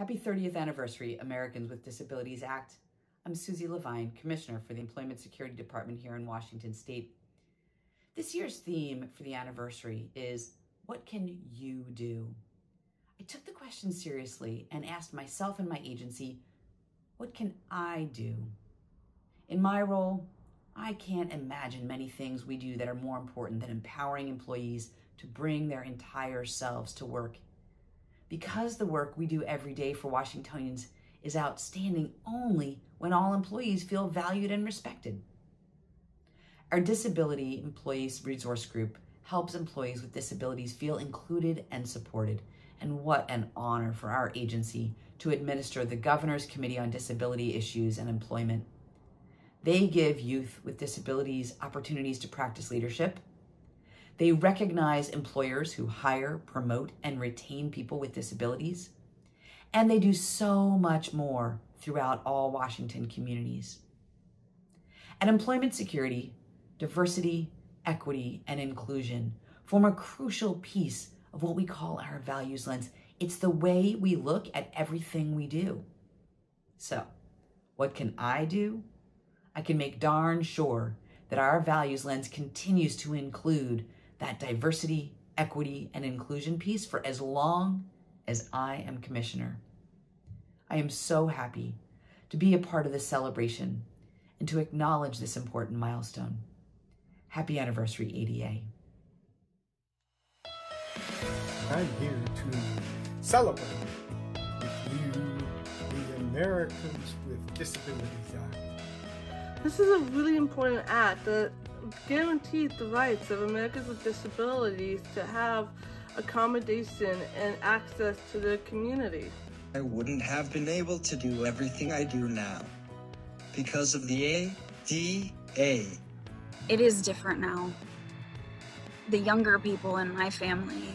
Happy 30th anniversary, Americans with Disabilities Act. I'm Susie Levine, Commissioner for the Employment Security Department here in Washington State. This year's theme for the anniversary is, what can you do? I took the question seriously and asked myself and my agency, what can I do? In my role, I can't imagine many things we do that are more important than empowering employees to bring their entire selves to work. Because the work we do every day for Washingtonians is outstanding only when all employees feel valued and respected. Our Disability Employees Resource Group helps employees with disabilities feel included and supported, and what an honor for our agency to administer the Governor's Committee on Disability Issues and Employment. They give youth with disabilities opportunities to practice leadership. They recognize employers who hire, promote, and retain people with disabilities. And they do so much more throughout all Washington communities. At Employment Security, diversity, equity, and inclusion form a crucial piece of what we call our values lens. It's the way we look at everything we do. So, what can I do? I can make darn sure that our values lens continues to include that diversity, equity, and inclusion piece for as long as I am commissioner. I am so happy to be a part of this celebration and to acknowledge this important milestone. Happy anniversary, ADA. I'm here to celebrate with you the Americans with Disabilities Act. This is a really important act that guaranteed the rights of Americans with disabilities to have accommodation and access to their community. I wouldn't have been able to do everything I do now because of the ADA. It is different now. The younger people in my family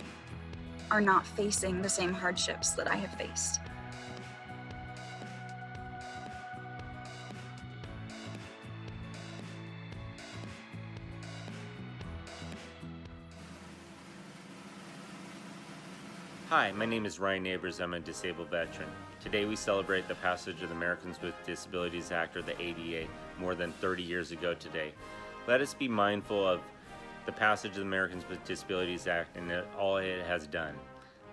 are not facing the same hardships that I have faced. Hi, my name is Ryan Neighbors. I'm a disabled veteran. Today we celebrate the passage of the Americans with Disabilities Act, or the ADA, more than 30 years ago today. Let us be mindful of the passage of the Americans with Disabilities Act and all it has done.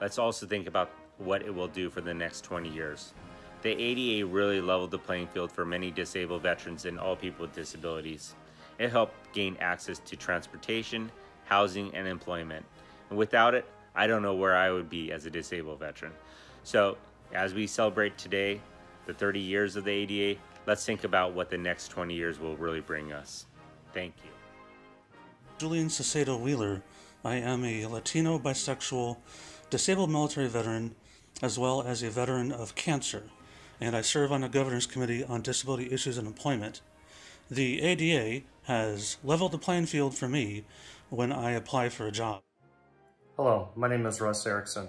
Let's also think about what it will do for the next 20 years. The ADA really leveled the playing field for many disabled veterans and all people with disabilities. It helped gain access to transportation, housing, and employment. And without it, I don't know where I would be as a disabled veteran. So as we celebrate today, the 30 years of the ADA, let's think about what the next 20 years will really bring us. Thank you. Julian Saceda Wheeler. I am a Latino, bisexual, disabled military veteran, as well as a veteran of cancer. And I serve on the Governor's Committee on Disability Issues and Employment. The ADA has leveled the playing field for me when I apply for a job. Hello, my name is Russ Erickson.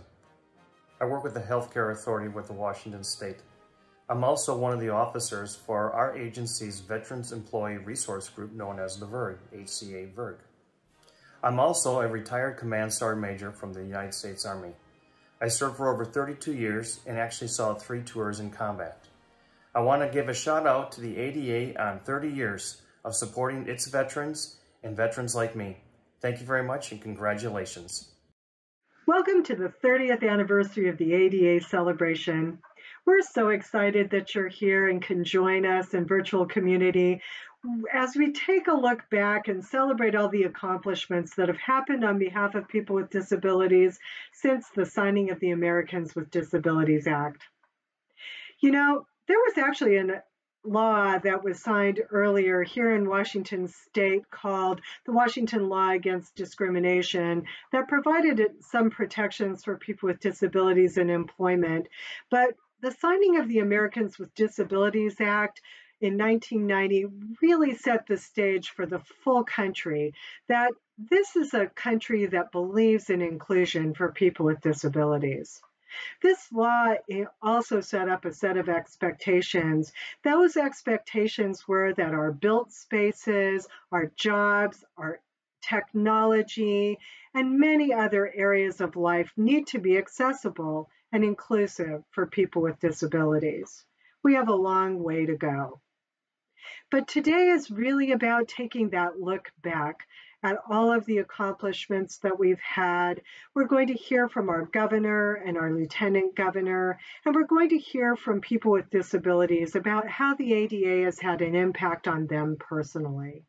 I work with the Healthcare Authority with the Washington State. I'm also one of the officers for our agency's Veterans Employee Resource Group, known as the VERG, HCA VERG. I'm also a retired Command Sergeant Major from the United States Army. I served for over 32 years and actually saw 3 tours in combat. I want to give a shout out to the ADA on 30 years of supporting its veterans and veterans like me. Thank you very much and congratulations. Welcome to the 30th anniversary of the ADA celebration. We're so excited that you're here and can join us in virtual community as we take a look back and celebrate all the accomplishments that have happened on behalf of people with disabilities since the signing of the Americans with Disabilities Act. You know, there was actually a law that was signed earlier here in Washington State called the Washington Law Against Discrimination that provided some protections for people with disabilities in employment. But the signing of the Americans with Disabilities Act in 1990 really set the stage for the full country that this is a country that believes in inclusion for people with disabilities. This law also set up a set of expectations. Those expectations were that our built spaces, our jobs, our technology, and many other areas of life need to be accessible and inclusive for people with disabilities. We have a long way to go. But today is really about taking that look back at all of the accomplishments that we've had. We're going to hear from our governor and our lieutenant governor, and we're going to hear from people with disabilities about how the ADA has had an impact on them personally.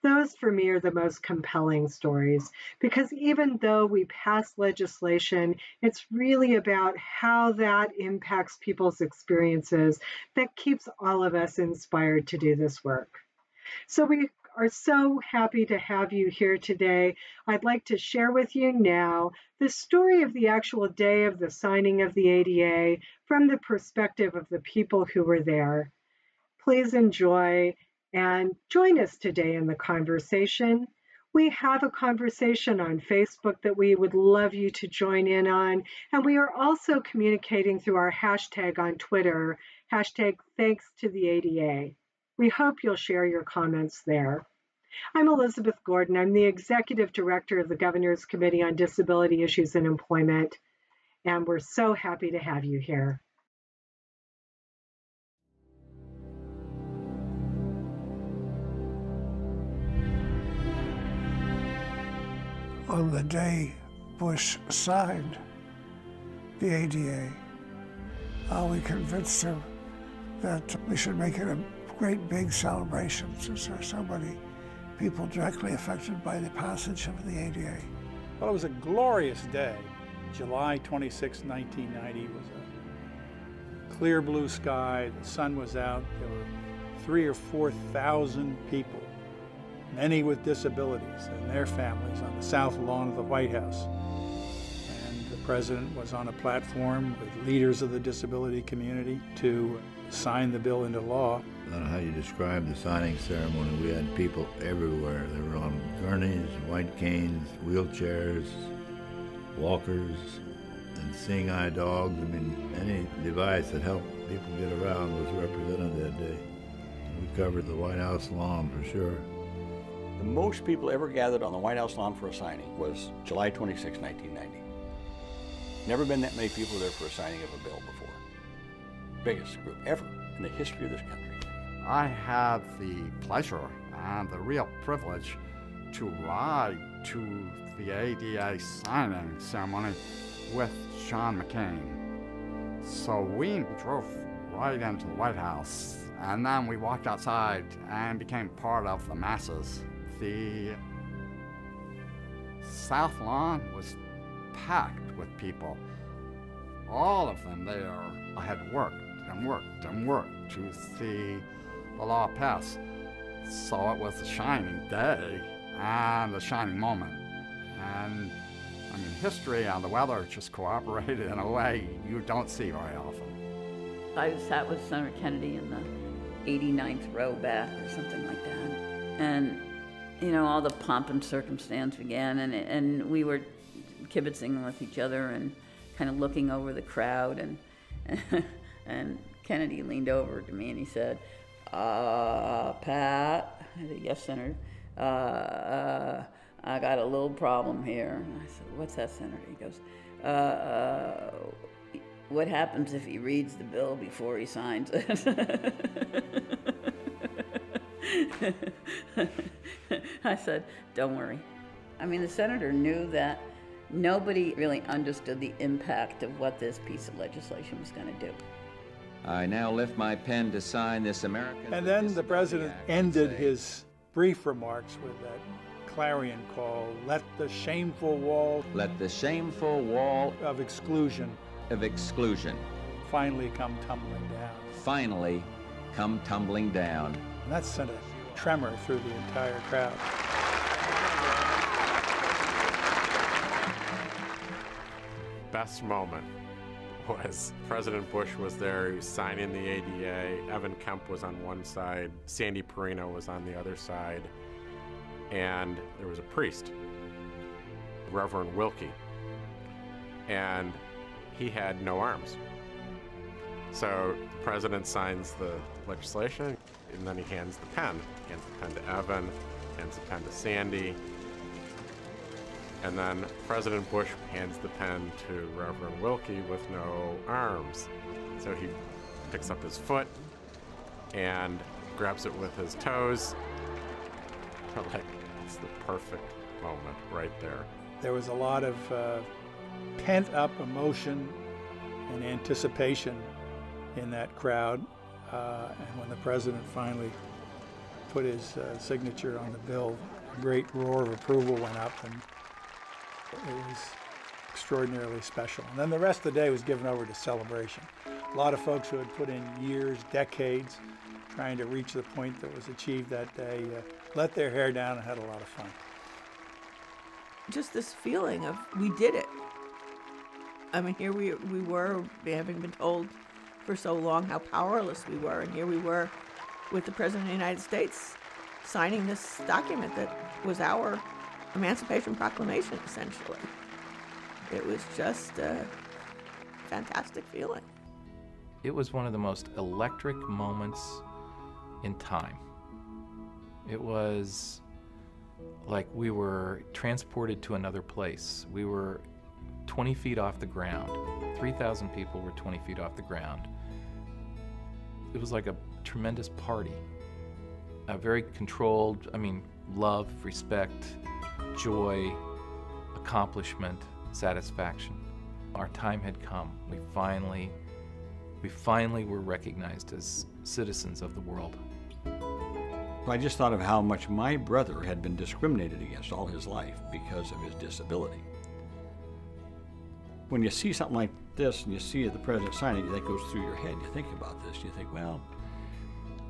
Those, for me, are the most compelling stories, because even though we pass legislation, it's really about how that impacts people's experiences that keeps all of us inspired to do this work. So we are so happy to have you here today. I'd like to share with you now the story of the actual day of the signing of the ADA from the perspective of the people who were there. Please enjoy and join us today in the conversation. We have a conversation on Facebook that we would love you to join in on, and we are also communicating through our hashtag on Twitter, #ThanksToTheADA. We hope you'll share your comments there. I'm Elizabeth Gordon. I'm the Executive Director of the Governor's Committee on Disability Issues and Employment, and we're so happy to have you here. On the day Bush signed the ADA, we convinced him that we should make it a great big celebration, since there are so many people directly affected by the passage of the ADA. Well, it was a glorious day. July 26, 1990 was a clear blue sky, the sun was out, there were 3,000 or 4,000 people, many with disabilities and their families, on the south lawn of the White House. And the president was on a platform with leaders of the disability community to sign the bill into law. I don't know how you describe the signing ceremony. We had people everywhere. They were on gurneys, white canes, wheelchairs, walkers, and seeing-eye dogs. I mean, any device that helped people get around was represented that day. We covered the White House lawn for sure. The most people ever gathered on the White House lawn for a signing was July 26, 1990. Never been that many people there for a signing of a bill before. Biggest group ever in the history of this country. I have the pleasure and the real privilege to ride to the ADA signing ceremony with John McCain. So we drove right into the White House, and then we walked outside and became part of the masses. The South Lawn was packed with people. All of them there had worked to see the law passed. So it was a shining day and a shining moment. And I mean, history and the weather just cooperated in a way you don't see very often. I sat with Senator Kennedy in the 89th row back or something like that. And, you know, all the pomp and circumstance began, and we were kibitzing with each other and kind of looking over the crowd, and Kennedy leaned over to me and he said, Pat, I said, yes, Senator, I got a little problem here. And I said, what's that, Senator? He goes, what happens if he reads the bill before he signs it? I said, don't worry. I mean, the Senator knew that nobody really understood the impact of what this piece of legislation was going to do. I now lift my pen to sign this American. And then the president ended his brief remarks with that clarion call, let the shameful wall. Let the shameful wall. Of exclusion. Of exclusion. Finally come tumbling down. Finally come tumbling down. And that sent a tremor through the entire crowd. Best moment was President Bush was there, he was signing the ADA, Evan Kemp was on one side, Sandy Perino was on the other side, and there was a priest, Reverend Wilkie, and he had no arms. So the president signs the legislation, and then he hands the pen to Evan, hands the pen to Sandy. And then President Bush hands the pen to Reverend Wilkie with no arms. So he picks up his foot and grabs it with his toes. We're like, that's the perfect moment right there. There was a lot of pent-up emotion and anticipation in that crowd. And when the president finally put his signature on the bill, a great roar of approval went up, and it was extraordinarily special. And then the rest of the day was given over to celebration. A lot of folks who had put in years, decades, trying to reach the point that was achieved that day, let their hair down and had a lot of fun. Just this feeling of, we did it. I mean, here we were, having been told for so long how powerless we were, and here we were with the President of the United States signing this document that was our Emancipation Proclamation, essentially. It was just a fantastic feeling. It was one of the most electric moments in time. It was like we were transported to another place. We were 20 feet off the ground. 3,000 people were 20 feet off the ground. It was like a tremendous party. A very controlled, I mean, love, respect, joy, accomplishment, satisfaction. Our time had come. We finally were recognized as citizens of the world. I just thought of how much my brother had been discriminated against all his life because of his disability. When you see something like this and you see the president signing it, that goes through your head. You think about this, you think, well,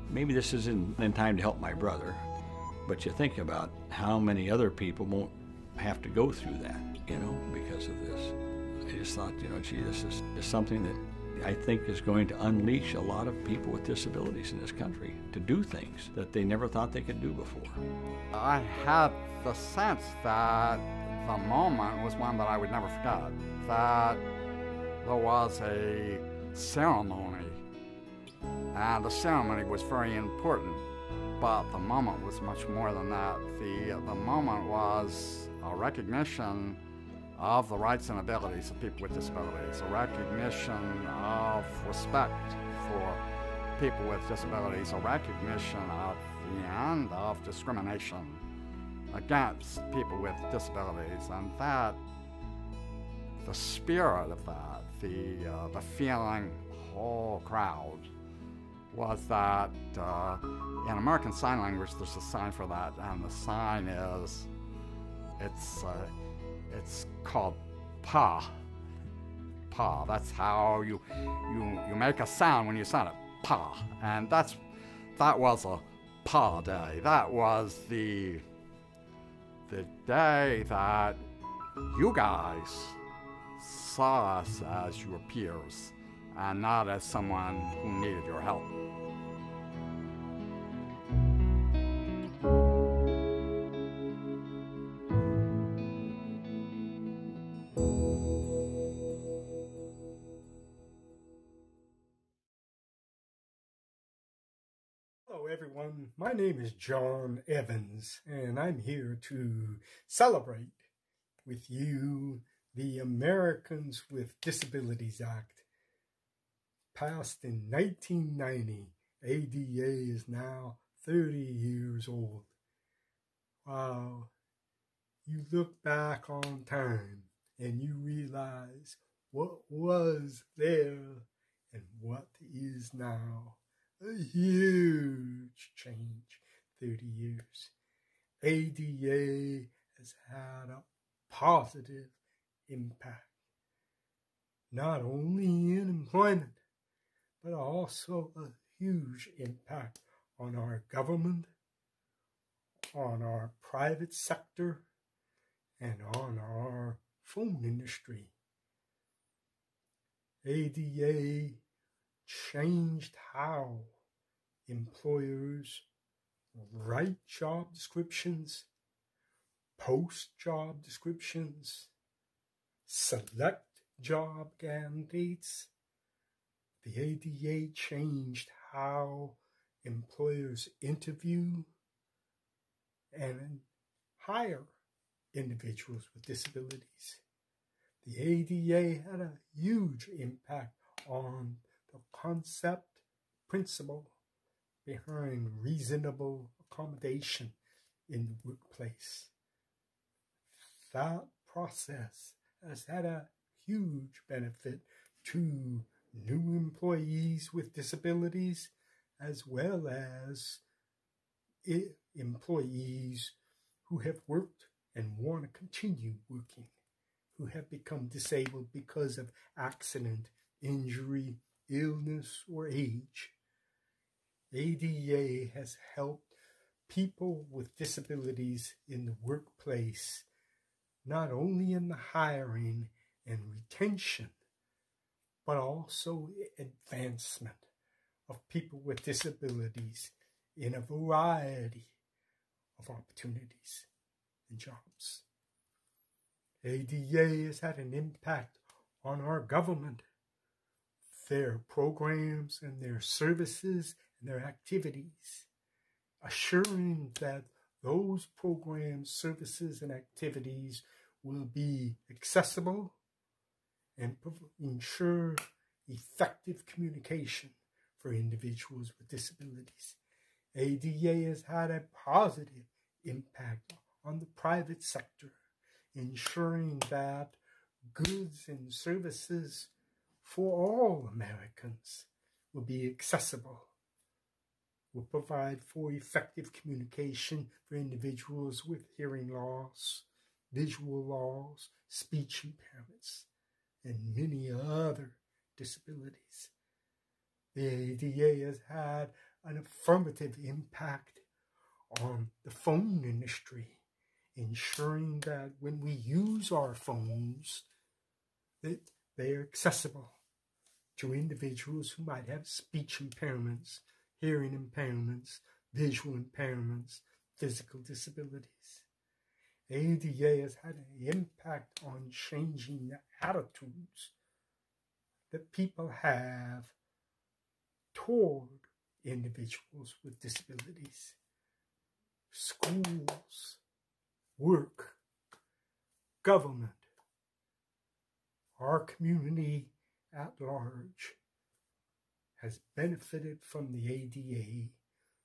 maybe this isn't in time to help my brother, but you think about how many other people won't have to go through that, you know, because of this. I just thought, you know, gee, this is something that I think is going to unleash a lot of people with disabilities in this country to do things that they never thought they could do before. I had the sense that the moment was one that I would never forget, that there was a ceremony, and the ceremony was very important, but the moment was much more than that. The moment was a recognition of the rights and abilities of people with disabilities, a recognition of respect for people with disabilities, a recognition of the end of discrimination against people with disabilities, and that, the spirit of that, the feeling, the whole crowd, was that in American Sign Language there's a sign for that, and the sign is, it's called pa. Pa. That's how you make a sound when you sign it. Pa. And that was a pa day. That was the day that you guys saw us as your peers and not as someone who needed your help. Everyone, my name is John Evans, and I'm here to celebrate with you the Americans with Disabilities Act, passed in 1990. ADA is now 30 years old. Wow, you look back on time and you realize what was there and what is now. A huge change, 30 years. ADA has had a positive impact, not only in employment, but also a huge impact on our government, on our private sector, and on our phone industry. ADA changed how employers write job descriptions, post job descriptions, select job candidates. The ADA changed how employers interview and hire individuals with disabilities. The ADA had a huge impact on the concept, principle behind reasonable accommodation in the workplace. That process has had a huge benefit to new employees with disabilities as well as employees who have worked and want to continue working, who have become disabled because of accident, injury, illness, or age. ADA has helped people with disabilities in the workplace, not only in the hiring and retention, but also advancement of people with disabilities in a variety of opportunities and jobs. ADA has had an impact on our government, their programs and their services and their activities, assuring that those programs, services, and activities will be accessible and ensure effective communication for individuals with disabilities. ADA has had a positive impact on the private sector, ensuring that goods and services for all Americans will be accessible, will provide for effective communication for individuals with hearing loss, visual loss, speech impairments, and many other disabilities. The ADA has had an affirmative impact on the phone industry, ensuring that when we use our phones, that they are accessible to individuals who might have speech impairments, hearing impairments, visual impairments, physical disabilities. ADA has had an impact on changing the attitudes that people have toward individuals with disabilities. Schools, work, government, our community at large has benefited from the ADA,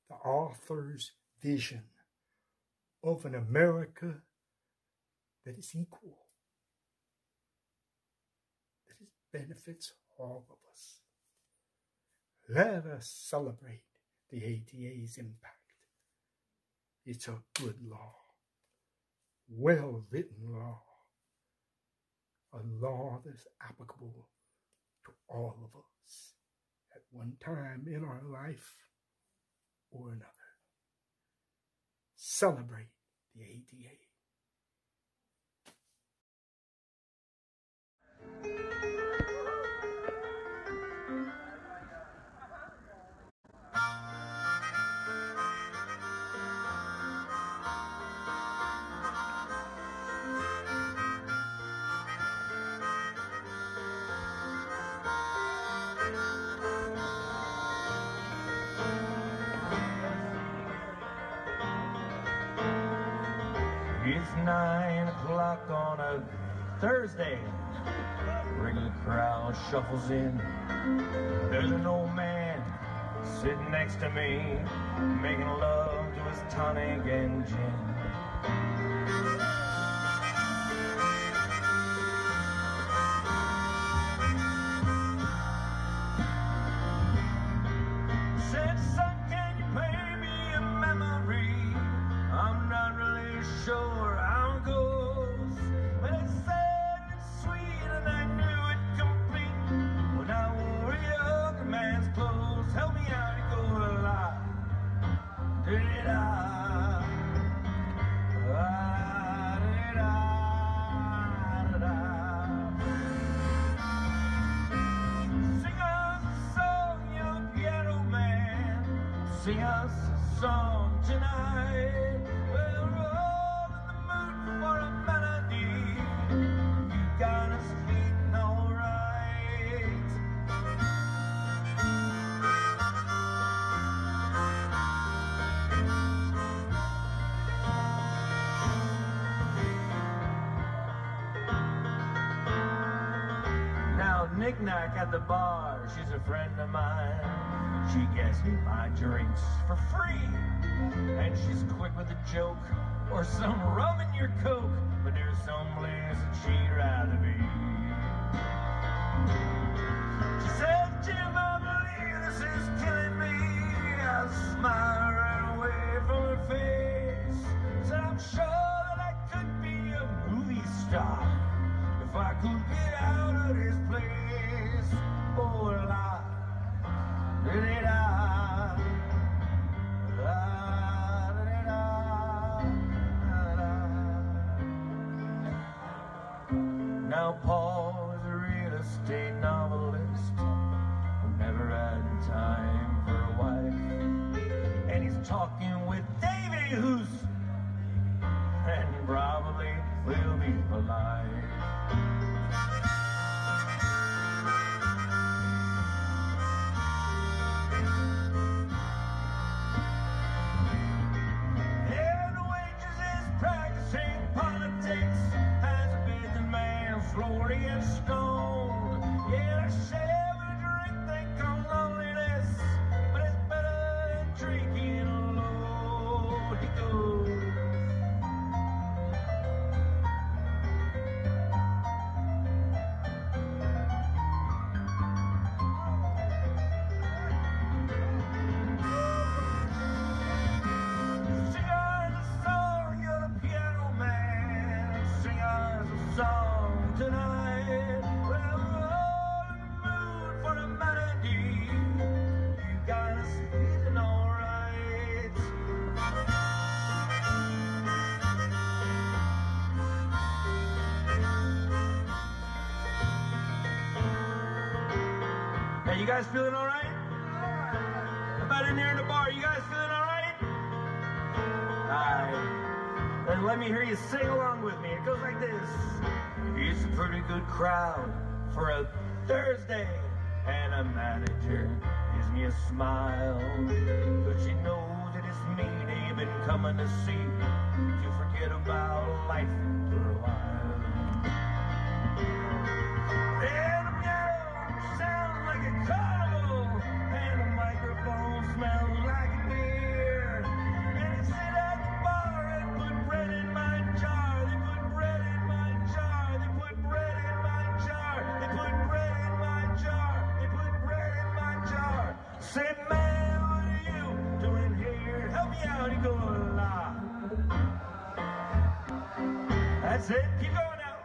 the author's vision of an America that is equal, that benefits all of us. Let us celebrate the ADA's impact. It's a good law, well-written law, a law that's applicable to all of us at one time in our life or another. Celebrate the ADA. It's 9 o'clock on a Thursday. Regular crowd shuffles in. There's an old man sitting next to me, making love to his tonic and gin. knick-knack at the bar, she's a friend of mine. She gets me my drinks for free, and she's quick with a joke, or some rum in your coke, but there's some place that she'd rather be. She said, Jim, I believe this is killing me. I smiled right away from her face. Said, I'm sure that I could be a movie star if I could get out of this place. Oh, la, da, da, da. Now Paul is a real estate novelist who never had time for a wife, and he's talking with Davy, who's and probably will be for life. Florian Stone, yeah, I share a drink, think of loneliness, but it's better than drinking alone. He goes, cigars and song, you're the piano man, cigars and song. Tonight, we're on the mood for a melody. You got us feeling all right. Hey, you guys feeling all right? How about in there in the bar? You guys feeling all right? All right. Then let me hear you sing along with me. It goes like this. It's a pretty good crowd for a Thursday, and a manager gives me a smile, cause she knows that it's me they've been coming to see, to forget about life for a while. And the piano sounds like a carnival, and the microphone smells like a beer, and I sit at the bar and put bread in my jar, they put bread in my jar. Said, man, what are you doing here? Help me out, he goes, la. That's it, keep going out.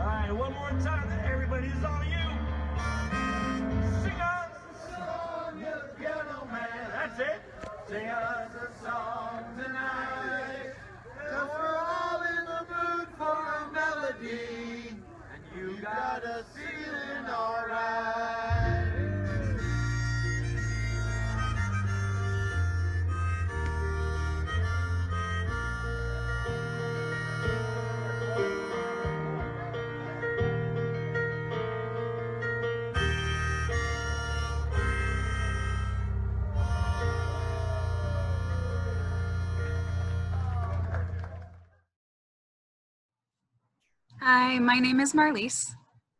All right, one more time, everybody, this is all you. Sing us a song, you're the piano man. That's it. Sing us a song tonight, cause we're all in the mood for a melody, and you got us feeling all right. Hi, my name is Marlise,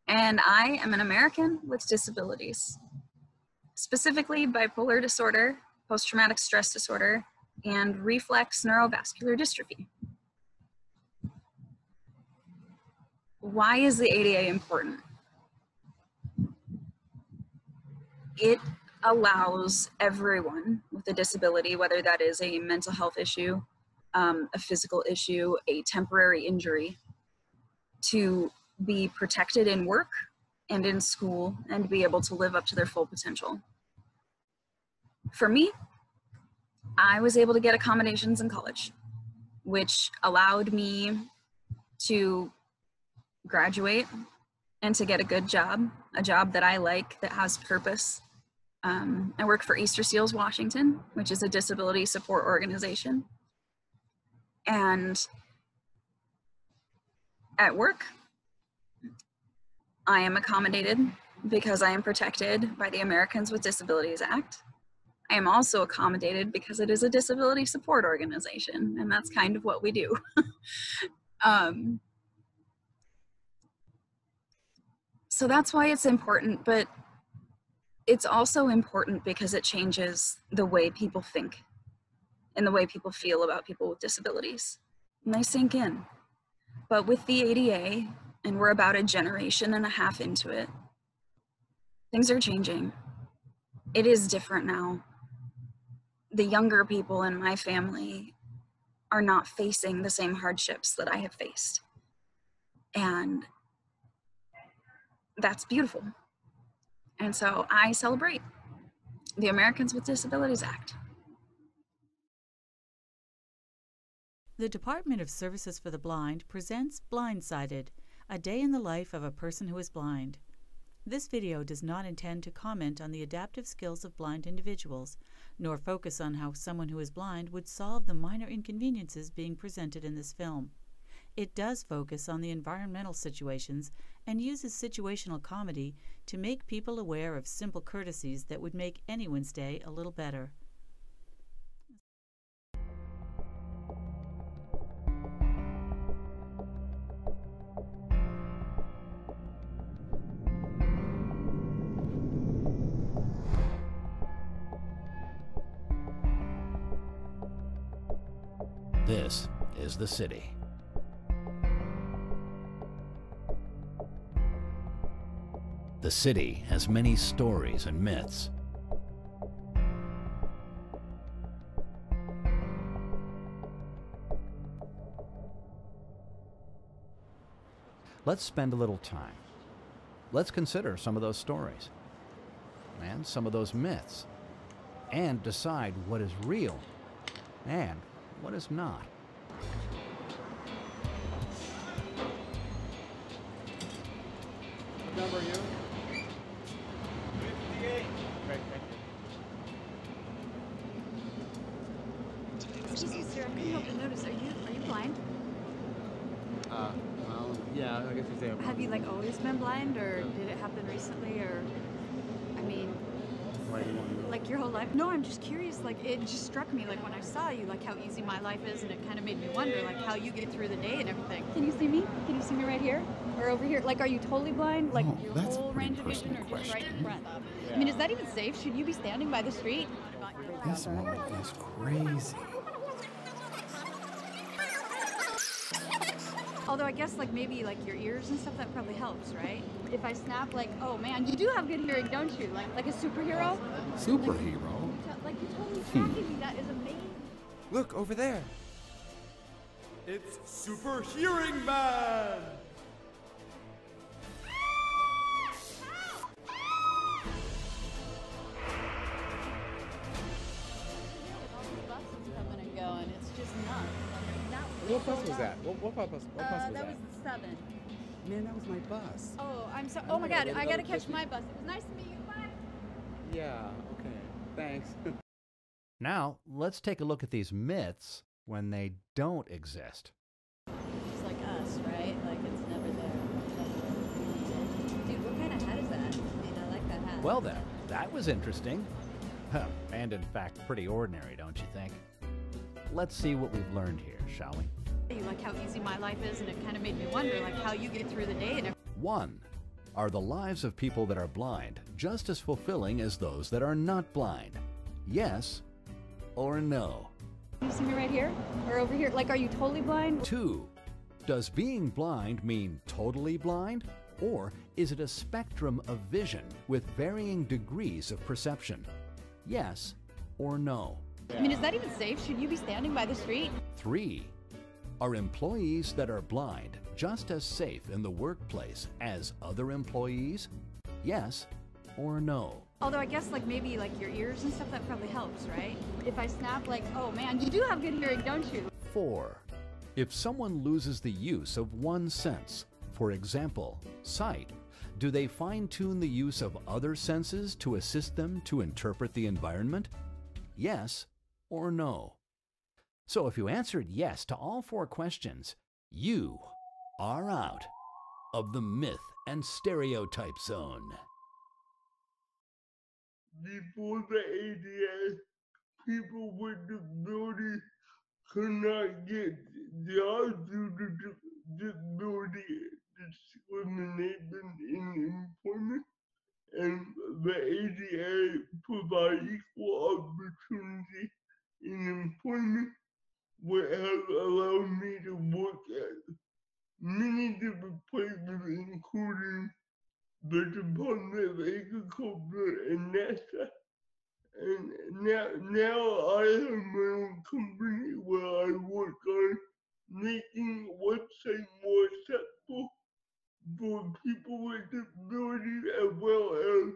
and I am an American with disabilities, specifically bipolar disorder, post-traumatic stress disorder, and reflex neurovascular dystrophy. Why is the ADA important? It allows everyone with a disability, whether that is a mental health issue, a physical issue, a temporary injury, to be protected in work and in school and be able to live up to their full potential. For me, I was able to get accommodations in college, which allowed me to graduate and to get a good job, a job that I like, that has purpose. I work for Easter Seals Washington, which is a disability support organization. And at work, I am accommodated because I am protected by the Americans with Disabilities Act. I am also accommodated because it is a disability support organization, and that's kind of what we do. So that's why it's important, but it's also important because it changes the way people think and the way people feel about people with disabilities. And they sink in. But with the ADA, and we're about a generation and a half into it, things are changing. It is different now. The younger people in my family are not facing the same hardships that I have faced. And that's beautiful. And so I celebrate the Americans with Disabilities Act. The Department of Services for the Blind presents Blindsided, a day in the life of a person who is blind. This video does not intend to comment on the adaptive skills of blind individuals, nor focus on how someone who is blind would solve the minor inconveniences being presented in this film. It does focus on the environmental situations and uses situational comedy to make people aware of simple courtesies that would make anyone's day a little better. This is the city. The city has many stories and myths. Let's spend a little time. Let's consider some of those stories and some of those myths and decide what is real and what is not. What number are you? 58. Great, thank you. Sir, I couldn't help but notice. Are you blind? Well, yeah, I guess you say. Have you like always been blind, or did it happen recently, or? I mean. Like your whole life? No, I'm just curious. Like it just struck me, like when I saw you, like how easy my life is, and it kind of made me wonder, like how you get through the day and everything. Can you see me? Can you see me right here or over here? Like, are you totally blind? Like your whole range of vision, or just right in front? I mean, is that even safe? Should you be standing by the street? This woman is crazy. Although I guess like maybe like your ears and stuff, that probably helps, right? If I snap, like, oh man, you do have good hearing, don't you? Like a superhero? Superhero? Like you totally tracking me, that is amazing. Look, over there. It's Super Hearing Man! What bus was that? What bus was that? That was the 7. Man, that was my bus. Oh, I'm so. Oh my God, I gotta catch my bus. It was nice to meet you. Bye. Yeah. Okay. Thanks. Now let's take a look at these myths when they don't exist. Just like us, right? Like it's never there. Dude, what kind of hat is that? I mean, I like that hat. Well, then, that was interesting, and in fact, pretty ordinary, don't you think? Let's see what we've learned here, shall we? You like how easy my life is, and it kind of made me wonder like how you get through the day and everything. 1. Are the lives of people that are blind just as fulfilling as those that are not blind? Yes or no? You see me right here or over here? Like, are you totally blind? 2. Does being blind mean totally blind, or is it a spectrum of vision with varying degrees of perception? Yes or no? I mean, is that even safe? Should you be standing by the street? 3. Are employees that are blind just as safe in the workplace as other employees? Yes or no? Although I guess like maybe like your ears and stuff, that probably helps, right? If I snap, like, oh man, you do have good hearing, don't you? 4. If someone loses the use of one sense, for example, sight, do they fine-tune the use of other senses to assist them to interpret the environment? Yes or no? So if you answered yes to all 4 questions, you are out of the myth and stereotype zone. Before the ADA, people with disabilities could not get the disability discrimination in employment, and the ADA provides equal opportunity in employment, which has allowed me to work at many different places, including the Department of Agriculture and NASA. And now I have my own company where I work on making websites more accessible for people with disabilities, as well as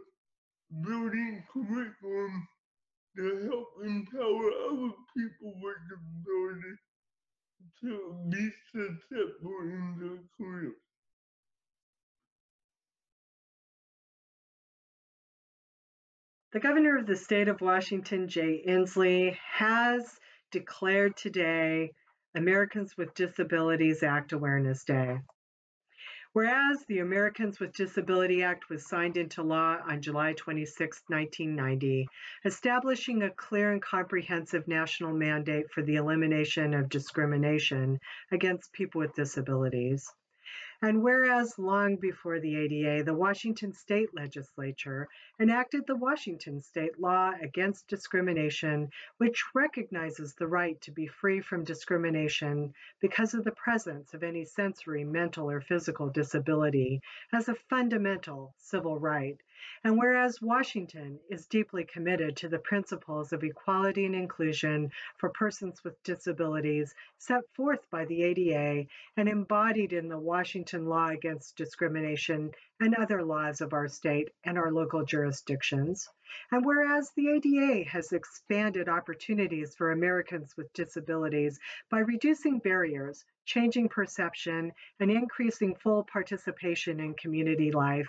building curriculum to help empower other people with disabilities to be successful in their careers. The governor of the state of Washington, Jay Inslee, has declared today Americans with Disabilities Act Awareness Day. Whereas the Americans with Disabilities Act was signed into law on July 26, 1990, establishing a clear and comprehensive national mandate for the elimination of discrimination against people with disabilities. And whereas long before the ADA, the Washington State Legislature enacted the Washington State Law Against Discrimination, which recognizes the right to be free from discrimination because of the presence of any sensory, mental, or physical disability as a fundamental civil right. And whereas Washington is deeply committed to the principles of equality and inclusion for persons with disabilities set forth by the ADA and embodied in the Washington Law Against Discrimination and other laws of our state and our local jurisdictions. And whereas the ADA has expanded opportunities for Americans with disabilities by reducing barriers, changing perception, and increasing full participation in community life,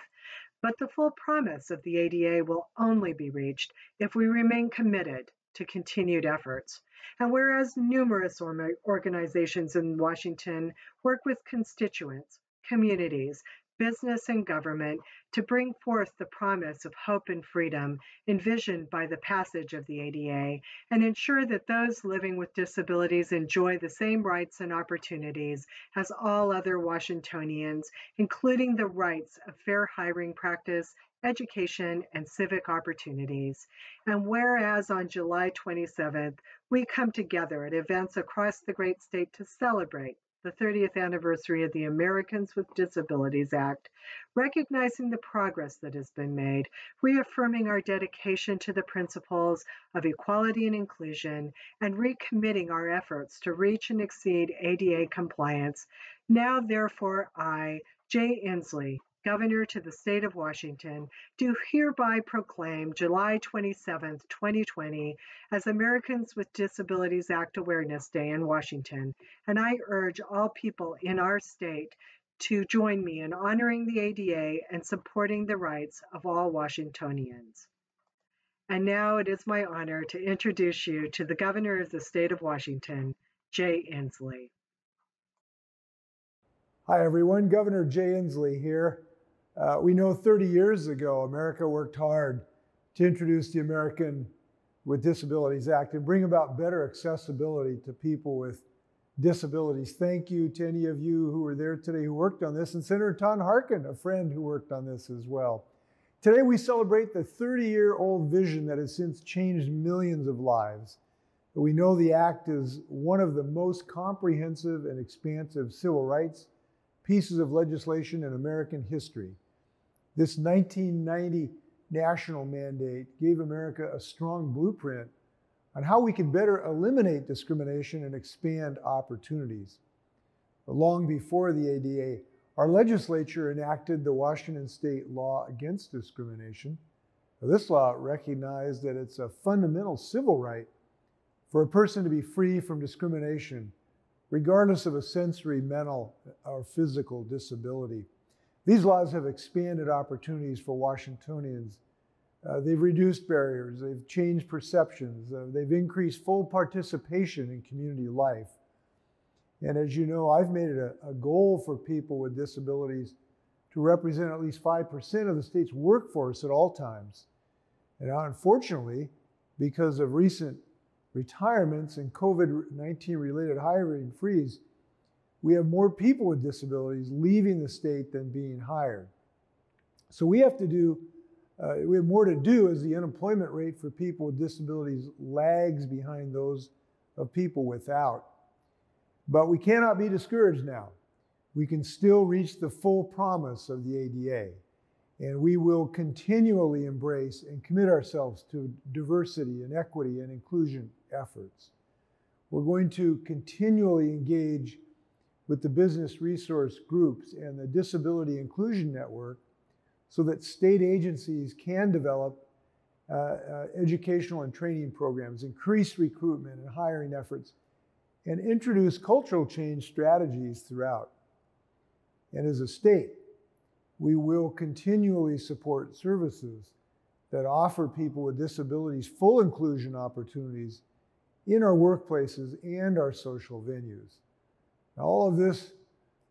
but the full promise of the ADA will only be reached if we remain committed to continued efforts. And whereas numerous organizations in Washington work with constituents, communities, business, and government to bring forth the promise of hope and freedom envisioned by the passage of the ADA and ensure that those living with disabilities enjoy the same rights and opportunities as all other Washingtonians, including the rights of fair hiring practice, education, and civic opportunities. And whereas on July 27th, we come together at events across the great state to celebrate the 30th anniversary of the Americans with Disabilities Act, recognizing the progress that has been made, reaffirming our dedication to the principles of equality and inclusion, and recommitting our efforts to reach and exceed ADA compliance. Now, therefore, I, Jay Inslee, Governor to the State of Washington, do hereby proclaim July 27, 2020 as Americans with Disabilities Act Awareness Day in Washington, and I urge all people in our state to join me in honoring the ADA and supporting the rights of all Washingtonians. And now it is my honor to introduce you to the Governor of the State of Washington, Jay Inslee. Hi everyone, Governor Jay Inslee here. We know 30 years ago, America worked hard to introduce the American with Disabilities Act and bring about better accessibility to people with disabilities. Thank you to any of you who were there today who worked on this, and Senator Tom Harkin, a friend who worked on this as well. Today, we celebrate the 30-year-old vision that has since changed millions of lives. We know the act is one of the most comprehensive and expansive civil rights pieces of legislation in American history. This 1990 national mandate gave America a strong blueprint on how we can better eliminate discrimination and expand opportunities. But long before the ADA, our legislature enacted the Washington State Law Against Discrimination. Now, this law recognized that it's a fundamental civil right for a person to be free from discrimination, regardless of a sensory, mental, or physical disability. These laws have expanded opportunities for Washingtonians. They've reduced barriers, they've changed perceptions, they've increased full participation in community life. And as you know, I've made it a goal for people with disabilities to represent at least 5% of the state's workforce at all times. And unfortunately, because of recent retirements and COVID-19 related hiring freeze, we have more people with disabilities leaving the state than being hired. So we have to do, we have more to do as the unemployment rate for people with disabilities lags behind those of people without. But we cannot be discouraged now. We can still reach the full promise of the ADA, and we will continually embrace and commit ourselves to diversity and equity and inclusion efforts. We're going to continually engage with the business resource groups and the Disability Inclusion Network so that state agencies can develop educational and training programs, increase recruitment and hiring efforts, and introduce cultural change strategies throughout. And as a state, we will continually support services that offer people with disabilities full inclusion opportunities in our workplaces and our social venues. Now, all of this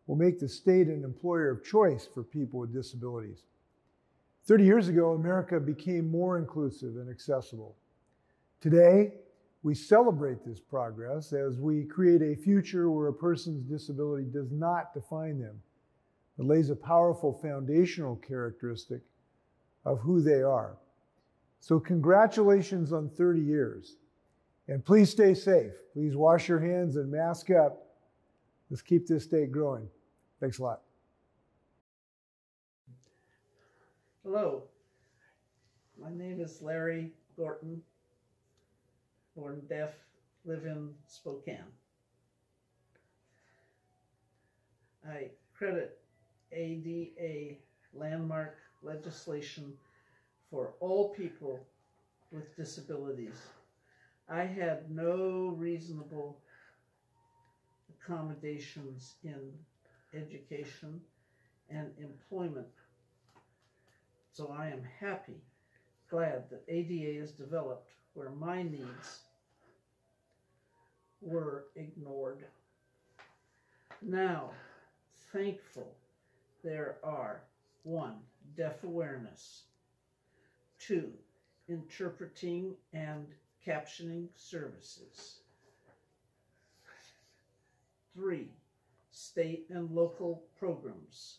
will make the state an employer of choice for people with disabilities. 30 years ago, America became more inclusive and accessible. Today, we celebrate this progress as we create a future where a person's disability does not define them, but lays a powerful foundational characteristic of who they are. So congratulations on 30 years. And please stay safe. Please wash your hands and mask up. Let's keep this state growing. Thanks a lot. Hello, my name is Larry Gorton, born deaf, live in Spokane. I credit ADA landmark legislation for all people with disabilities. I had no reasonable accommodations in education and employment. So I am happy, glad that ADA is developed where my needs were ignored. Now, thankful there are 1, deaf awareness, 2, interpreting and captioning services, 3, state and local programs,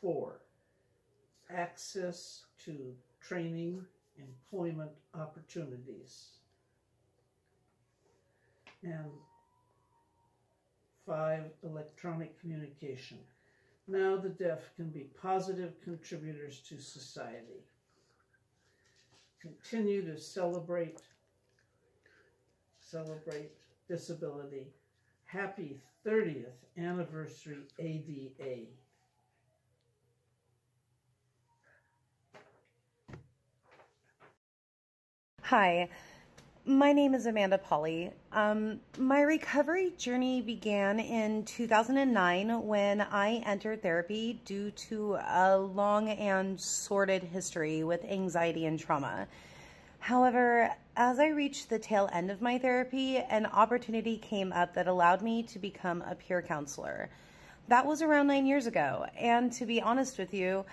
4, access to training, employment opportunities, and 5, electronic communication. Now the deaf can be positive contributors to society. Continue to celebrate disability. Happy 30th anniversary, ADA. Hi, my name is Amanda Pauley. My recovery journey began in 2009 when I entered therapy due to a long and sordid history with anxiety and trauma. However, as I reached the tail end of my therapy, an opportunity came up that allowed me to become a peer counselor. That was around 9 years ago, and to be honest with you,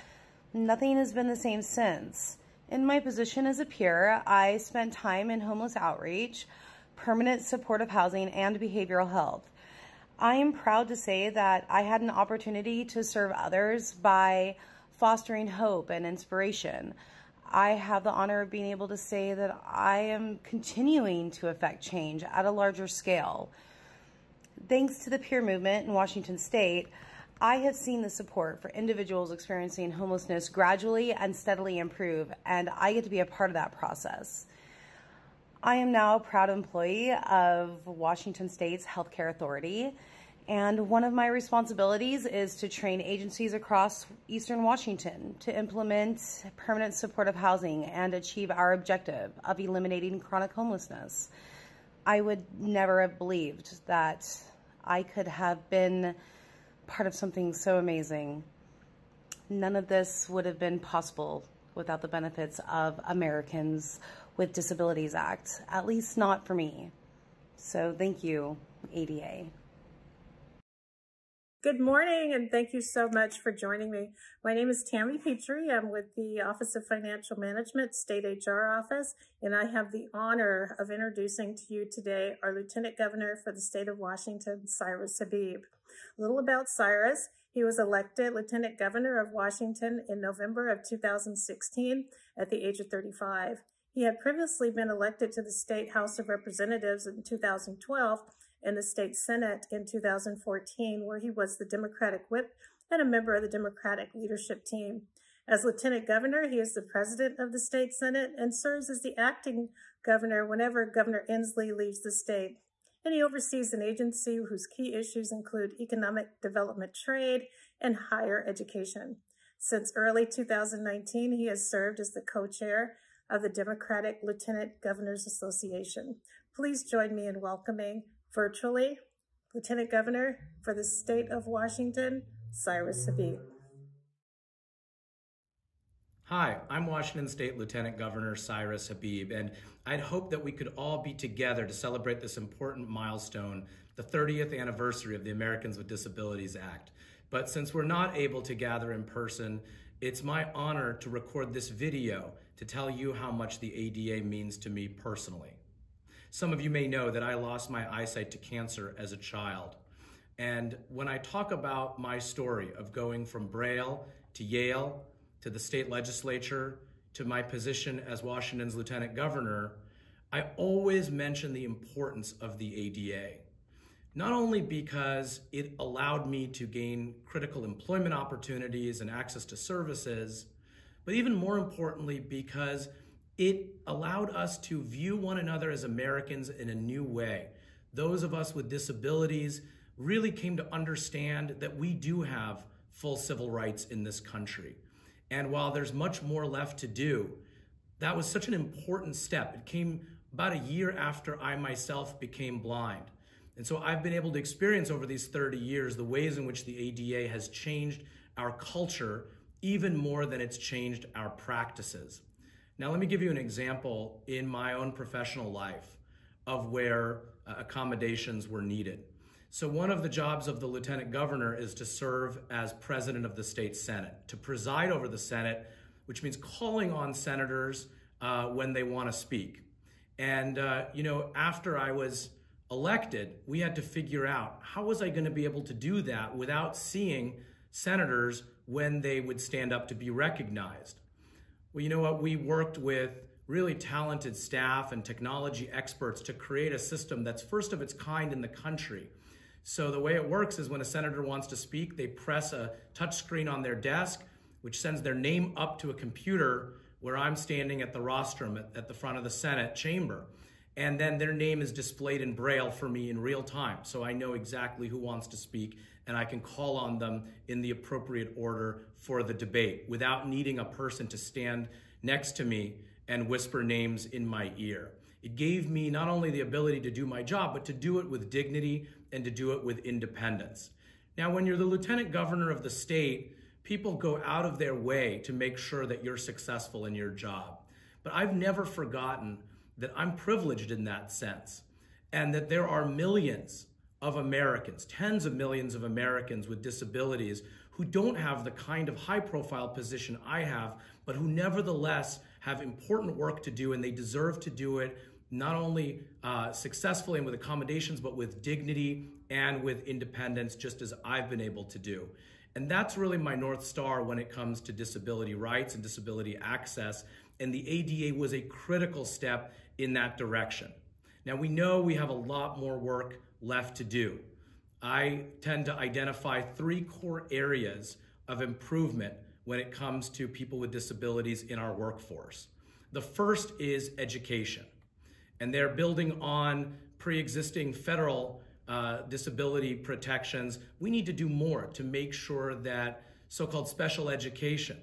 nothing has been the same since. In my position as a peer, I spent time in homeless outreach, permanent supportive housing, and behavioral health. I am proud to say that I had an opportunity to serve others by fostering hope and inspiration. I have the honor of being able to say that I am continuing to affect change at a larger scale. Thanks to the peer movement in Washington State, I have seen the support for individuals experiencing homelessness gradually and steadily improve, and I get to be a part of that process. I am now a proud employee of Washington State's Healthcare Authority, and one of my responsibilities is to train agencies across Eastern Washington to implement permanent supportive housing and achieve our objective of eliminating chronic homelessness. I would never have believed that I could have been part of something so amazing. None of this would have been possible without the benefits of Americans with Disabilities Act, at least not for me. So thank you, ADA. Good morning, and thank you so much for joining me. My name is Tammy Petrie. I'm with the Office of Financial Management, State HR Office, and I have the honor of introducing to you today our Lieutenant Governor for the state of Washington, Cyrus Habib. A little about Cyrus. He was elected Lieutenant Governor of Washington in November of 2016 at the age of 35. He had previously been elected to the State House of Representatives in 2012 and the State Senate in 2014, where he was the Democratic Whip and a member of the Democratic leadership team. As Lieutenant Governor, he is the President of the State Senate and serves as the acting governor whenever Governor Inslee leaves the state. And he oversees an agency whose key issues include economic development, trade, and higher education. Since early 2019, he has served as the co-chair of the Democratic Lieutenant Governors Association. Please join me in welcoming virtually Lieutenant Governor for the state of Washington, Cyrus Habib. Hi, I'm Washington State Lieutenant Governor Cyrus Habib, and I'd hope that we could all be together to celebrate this important milestone, the 30th anniversary of the Americans with Disabilities Act. But since we're not able to gather in person, it's my honor to record this video to tell you how much the ADA means to me personally. Some of you may know that I lost my eyesight to cancer as a child. And when I talk about my story of going from Braille to Yale, to the state legislature, to my position as Washington's Lieutenant Governor, I always mention the importance of the ADA. Not only because it allowed me to gain critical employment opportunities and access to services, but even more importantly because it allowed us to view one another as Americans in a new way. Those of us with disabilities really came to understand that we do have full civil rights in this country. And while there's much more left to do, that was such an important step. It came about a year after I myself became blind. And so I've been able to experience over these 30 years the ways in which the ADA has changed our culture even more than it's changed our practices. Now, let me give you an example in my own professional life of where accommodations were needed. So one of the jobs of the Lieutenant Governor is to serve as President of the State Senate, to preside over the Senate, which means calling on senators when they want to speak. And you know, after I was elected, we had to figure out how was I going to be able to do that without seeing senators when they would stand up to be recognized. Well, you know what? We worked with really talented staff and technology experts to create a system that's first of its kind in the country. So the way it works is when a senator wants to speak, they press a touch screen on their desk, which sends their name up to a computer where I'm standing at the rostrum at the front of the Senate chamber. And then their name is displayed in Braille for me in real time. So I know exactly who wants to speak and I can call on them in the appropriate order for the debate without needing a person to stand next to me and whisper names in my ear. It gave me not only the ability to do my job, but to do it with dignity and to do it with independence. Now, when you're the Lieutenant Governor of the state, people go out of their way to make sure that you're successful in your job. But I've never forgotten that I'm privileged in that sense, and that there are millions of Americans, tens of millions of Americans with disabilities who don't have the kind of high-profile position I have, but who nevertheless have important work to do, and they deserve to do it not only successfully and with accommodations, but with dignity and with independence, just as I've been able to do. And that's really my North Star when it comes to disability rights and disability access, and the ADA was a critical step in that direction. Now, we know we have a lot more work left to do. I tend to identify three core areas of improvement when it comes to people with disabilities in our workforce. The first is education, and they're building on pre-existing federal disability protections. We need to do more to make sure that so-called special education,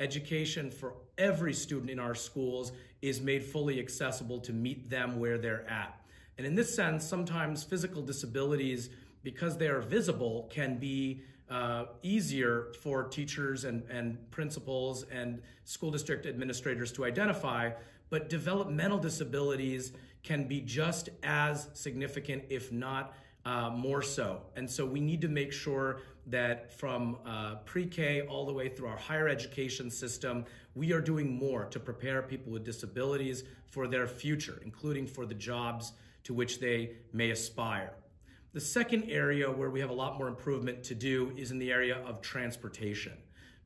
education for every student in our schools, is made fully accessible to meet them where they're at. And in this sense, sometimes physical disabilities, because they are visible, can be easier for teachers and principals and school district administrators to identify, but developmental disabilities can be just as significant, if not more so. And so we need to make sure that from pre-K all the way through our higher education system, we are doing more to prepare people with disabilities for their future, including for the jobs to which they may aspire. The second area where we have a lot more improvement to do is in the area of transportation,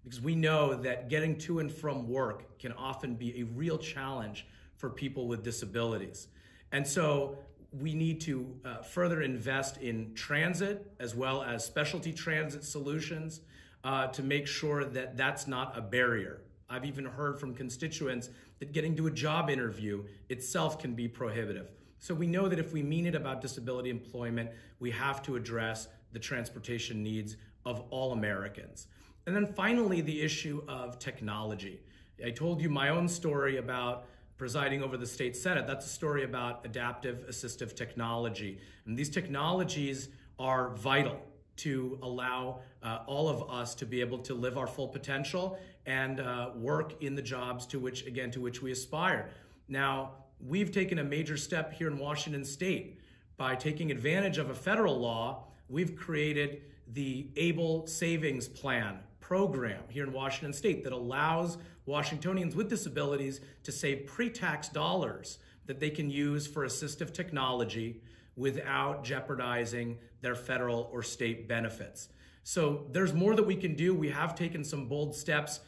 because we know that getting to and from work can often be a real challenge for people with disabilities. And so we need to further invest in transit as well as specialty transit solutions to make sure that that's not a barrier. I've even heard from constituents that getting to a job interview itself can be prohibitive. So we know that if we mean it about disability employment, we have to address the transportation needs of all Americans. And then finally, the issue of technology. I told you my own story about presiding over the state Senate. That's a story about adaptive assistive technology. And these technologies are vital to allow all of us to be able to live our full potential and work in the jobs to which, again, to which we aspire. Now, we've taken a major step here in Washington State. By taking advantage of a federal law, we've created the ABLE Savings Plan program here in Washington State that allows Washingtonians with disabilities to save pre-tax dollars that they can use for assistive technology without jeopardizing their federal or state benefits. So there's more that we can do. We have taken some bold steps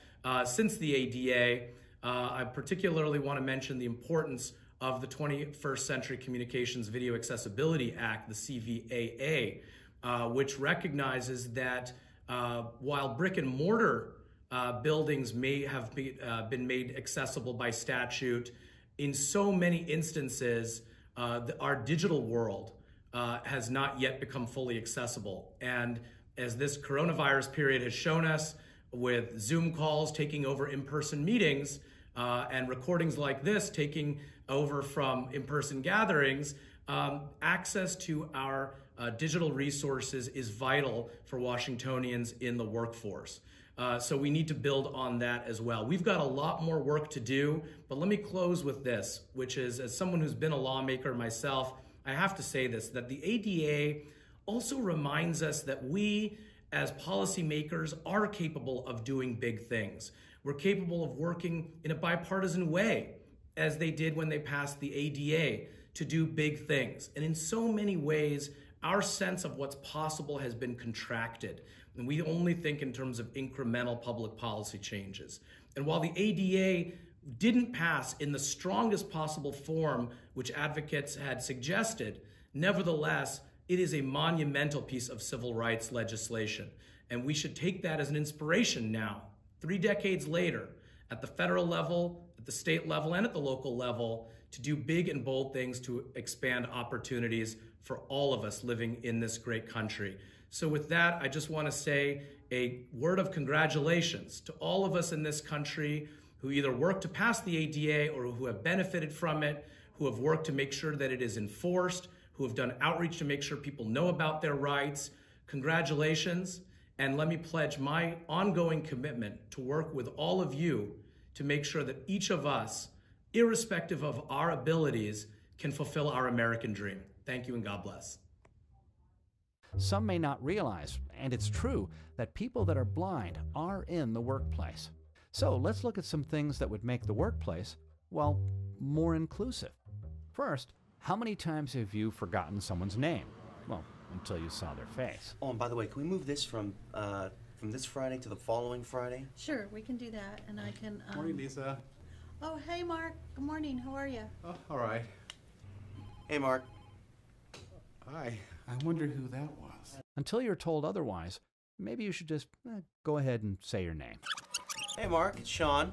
since the ADA. I particularly want to mention the importance of the 21st Century Communications Video Accessibility Act, the CVAA, which recognizes that while brick and mortar buildings may have been made accessible by statute, in so many instances, our digital world has not yet become fully accessible. And as this coronavirus period has shown us, with Zoom calls taking over in-person meetings and recordings like this taking over from in-person gatherings, access to our digital resources is vital for Washingtonians in the workforce. So we need to build on that as well. We've got a lot more work to do, but let me close with this, which is, as someone who's been a lawmaker myself, I have to say this, that the ADA also reminds us that we, as policymakers, are capable of doing big things. We're capable of working in a bipartisan way, as they did when they passed the ADA, to do big things. And in so many ways, our sense of what's possible has been contracted, and we only think in terms of incremental public policy changes. And while the ADA didn't pass in the strongest possible form, which advocates had suggested, nevertheless, it is a monumental piece of civil rights legislation, and we should take that as an inspiration now, 3 decades later, at the federal level, at the state level, and at the local level, to do big and bold things to expand opportunities for all of us living in this great country. So with that, I just want to say a word of congratulations to all of us in this country who either worked to pass the ADA or who have benefited from it, who have worked to make sure that it is enforced, who have done outreach to make sure people know about their rights. Congratulations, and let me pledge my ongoing commitment to work with all of you to make sure that each of us, irrespective of our abilities, can fulfill our American dream. Thank you and God bless. Some may not realize, and it's true, that people that are blind are in the workplace. So let's look at some things that would make the workplace, well, more inclusive. First, how many times have you forgotten someone's name? Well, until you saw their face. Oh, and by the way, can we move this from this Friday to the following Friday? Sure, we can do that, and I can... Morning, Lisa. Oh, hey, Mark. Good morning. How are you? Oh, all right. Hey, Mark. Hi. I wonder who that was. Until you're told otherwise, maybe you should just go ahead and say your name. Hey, Mark. It's Sean.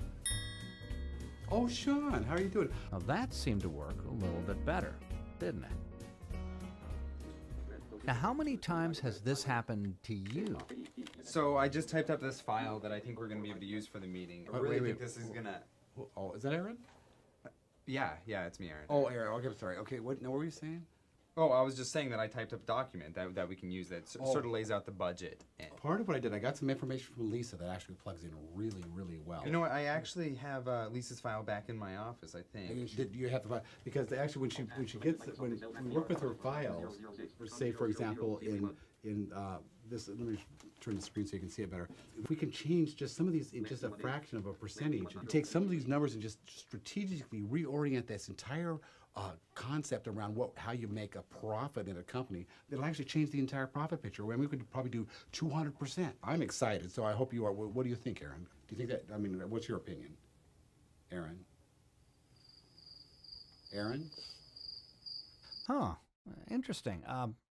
Oh, Sean, how are you doing? Now that seemed to work a little bit better, didn't it? Now, how many times has this happened to you? So I just typed up this file that I think we're going to be able to use for the meeting. I really think this is going to... Oh, is that Aaron? Yeah, it's me, Aaron. Oh, Aaron, okay, I'm sorry. Okay, what were you saying? Oh, I was just saying that I typed up a document that we can use that sort of lays out the budget. And part of what I did, I got some information from Lisa that actually plugs in really, really well. You know what? I actually have Lisa's file back in my office, I think. And did you have the file? Because actually, when we work with her files, or say for example in this, let me turn the screen so you can see it better. If we can change just some of these in just a fraction of a percentage, and take some of these numbers and just strategically reorient this entire concept around how you make a profit in a company, that'll actually change the entire profit picture. I mean, we could probably do 200%. I'm excited, so I hope you are. What do you think, Aaron? Do you think that, I mean, what's your opinion? Aaron? Aaron? Huh, interesting.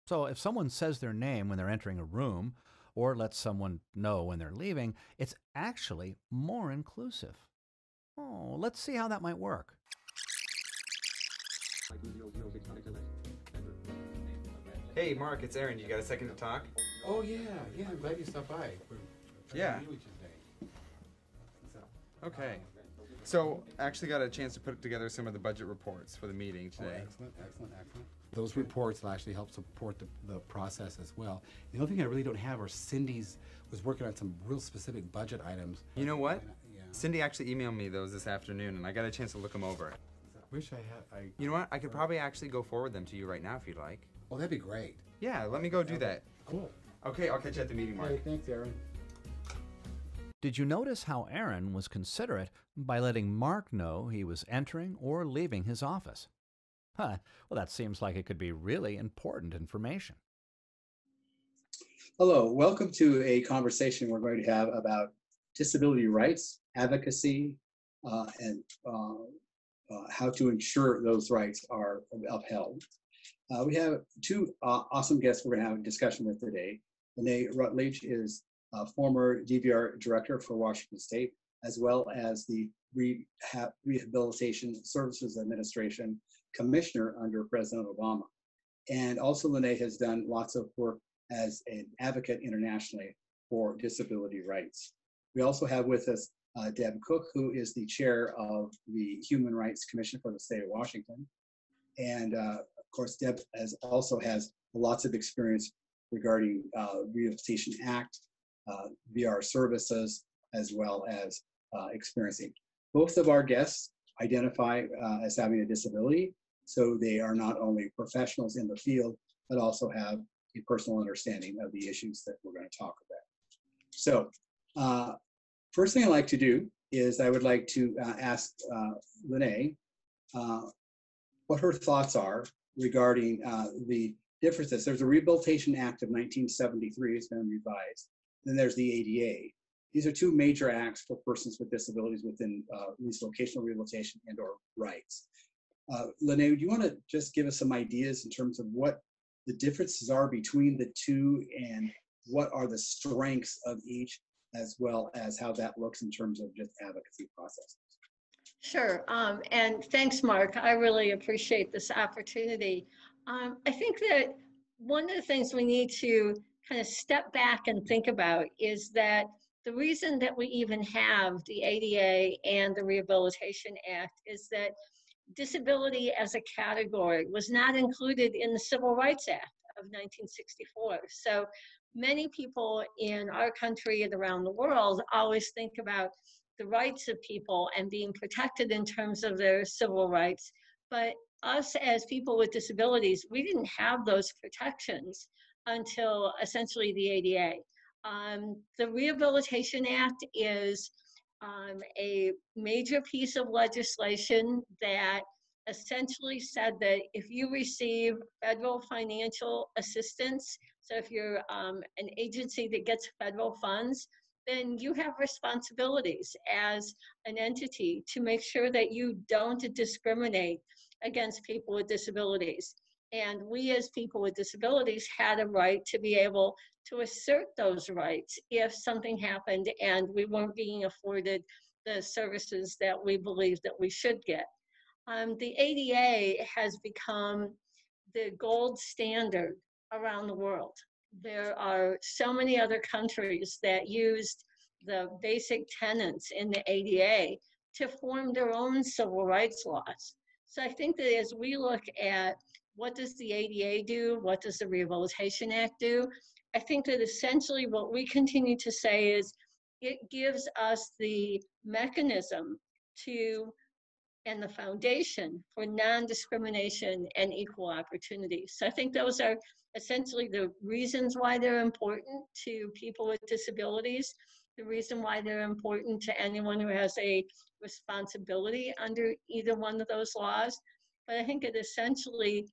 So if someone says their name when they're entering a room or lets someone know when they're leaving, it's actually more inclusive. Oh, let's see how that might work. Hey Mark, it's Aaron. You got a second to talk? Oh yeah, I'm glad you stopped by. Yeah. Okay. So actually got a chance to put together some of the budget reports for the meeting today. Oh, excellent. Those reports will actually help support the process as well. The only thing I really don't have are Cindy's was working on some real specific budget items. You know what? Yeah. Cindy actually emailed me those this afternoon and I got a chance to look them over. Wish I had. You know what? I could probably actually go forward them to you right now if you'd like. Oh, that'd be great. Yeah, let me go do that. Cool. Okay, I'll catch you at the meeting, Mark. Hey, thanks, Aaron. Did you notice how Aaron was considerate by letting Mark know he was entering or leaving his office? Huh. Well, that seems like it could be really important information. Hello. Welcome to a conversation we're going to have about disability rights, advocacy, and how to ensure those rights are upheld. We have two awesome guests we're going to have a discussion with today. Lynae Rutledge is a former DVR director for Washington State, as well as the Rehabilitation Services Administration Commissioner under President Obama. And also Lynae has done lots of work as an advocate internationally for disability rights. We also have with us Deb Cook, who is the chair of the Human Rights Commission for the state of Washington. And of course, Deb also has lots of experience regarding Rehabilitation Act, VR services, as well as experiencing. Both of our guests identify as having a disability, so they are not only professionals in the field, but also have a personal understanding of the issues that we're going to talk about. So, first thing I'd like to do is I would like to ask Lynae what her thoughts are regarding the differences. There's a Rehabilitation Act of 1973, it's been revised. Then there's the ADA. These are two major acts for persons with disabilities within these vocational rehabilitation and/or rights. Lynae, do you want to just give us some ideas in terms of what the differences are between the two and what are the strengths of each, as well as how that looks in terms of just advocacy processes? Sure, and thanks, Mark. I really appreciate this opportunity. I think that one of the things we need to kind of step back and think about is that the reason that we even have the ADA and the Rehabilitation Act is that disability as a category was not included in the Civil Rights Act of 1964. So many people in our country and around the world always think about the rights of people and being protected in terms of their civil rights. But us as people with disabilities, we didn't have those protections until essentially the ADA. The Rehabilitation Act is a major piece of legislation that essentially said that if you receive federal financial assistance, so if you're an agency that gets federal funds, then you have responsibilities as an entity to make sure that you don't discriminate against people with disabilities. And we as people with disabilities had a right to be able to assert those rights if something happened and we weren't being afforded the services that we believe that we should get. The ADA has become the gold standard around the world. There are so many other countries that used the basic tenets in the ADA to form their own civil rights laws. So I think that as we look at what does the ADA do? What does the Rehabilitation Act do? I think that essentially what we continue to say is it gives us the mechanism to and the foundation for non-discrimination and equal opportunities. So I think those are essentially the reasons why they're important to people with disabilities, the reason why they're important to anyone who has a responsibility under either one of those laws. But I think it essentially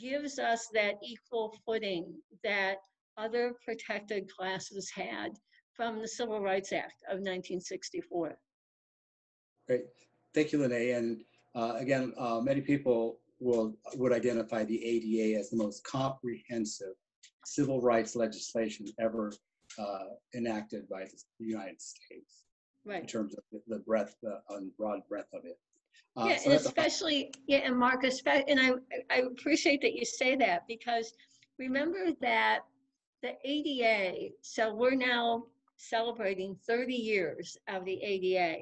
gives us that equal footing that other protected classes had from the Civil Rights Act of 1964. Great. Thank you, Lynae. And again, many people would identify the ADA as the most comprehensive civil rights legislation ever enacted by the United States, right, in terms of the breadth, on broad breadth of it. Yeah, so and especially, yeah, and Mark, and I appreciate that you say that, because remember that the ADA, so we're now celebrating 30 years of the ADA.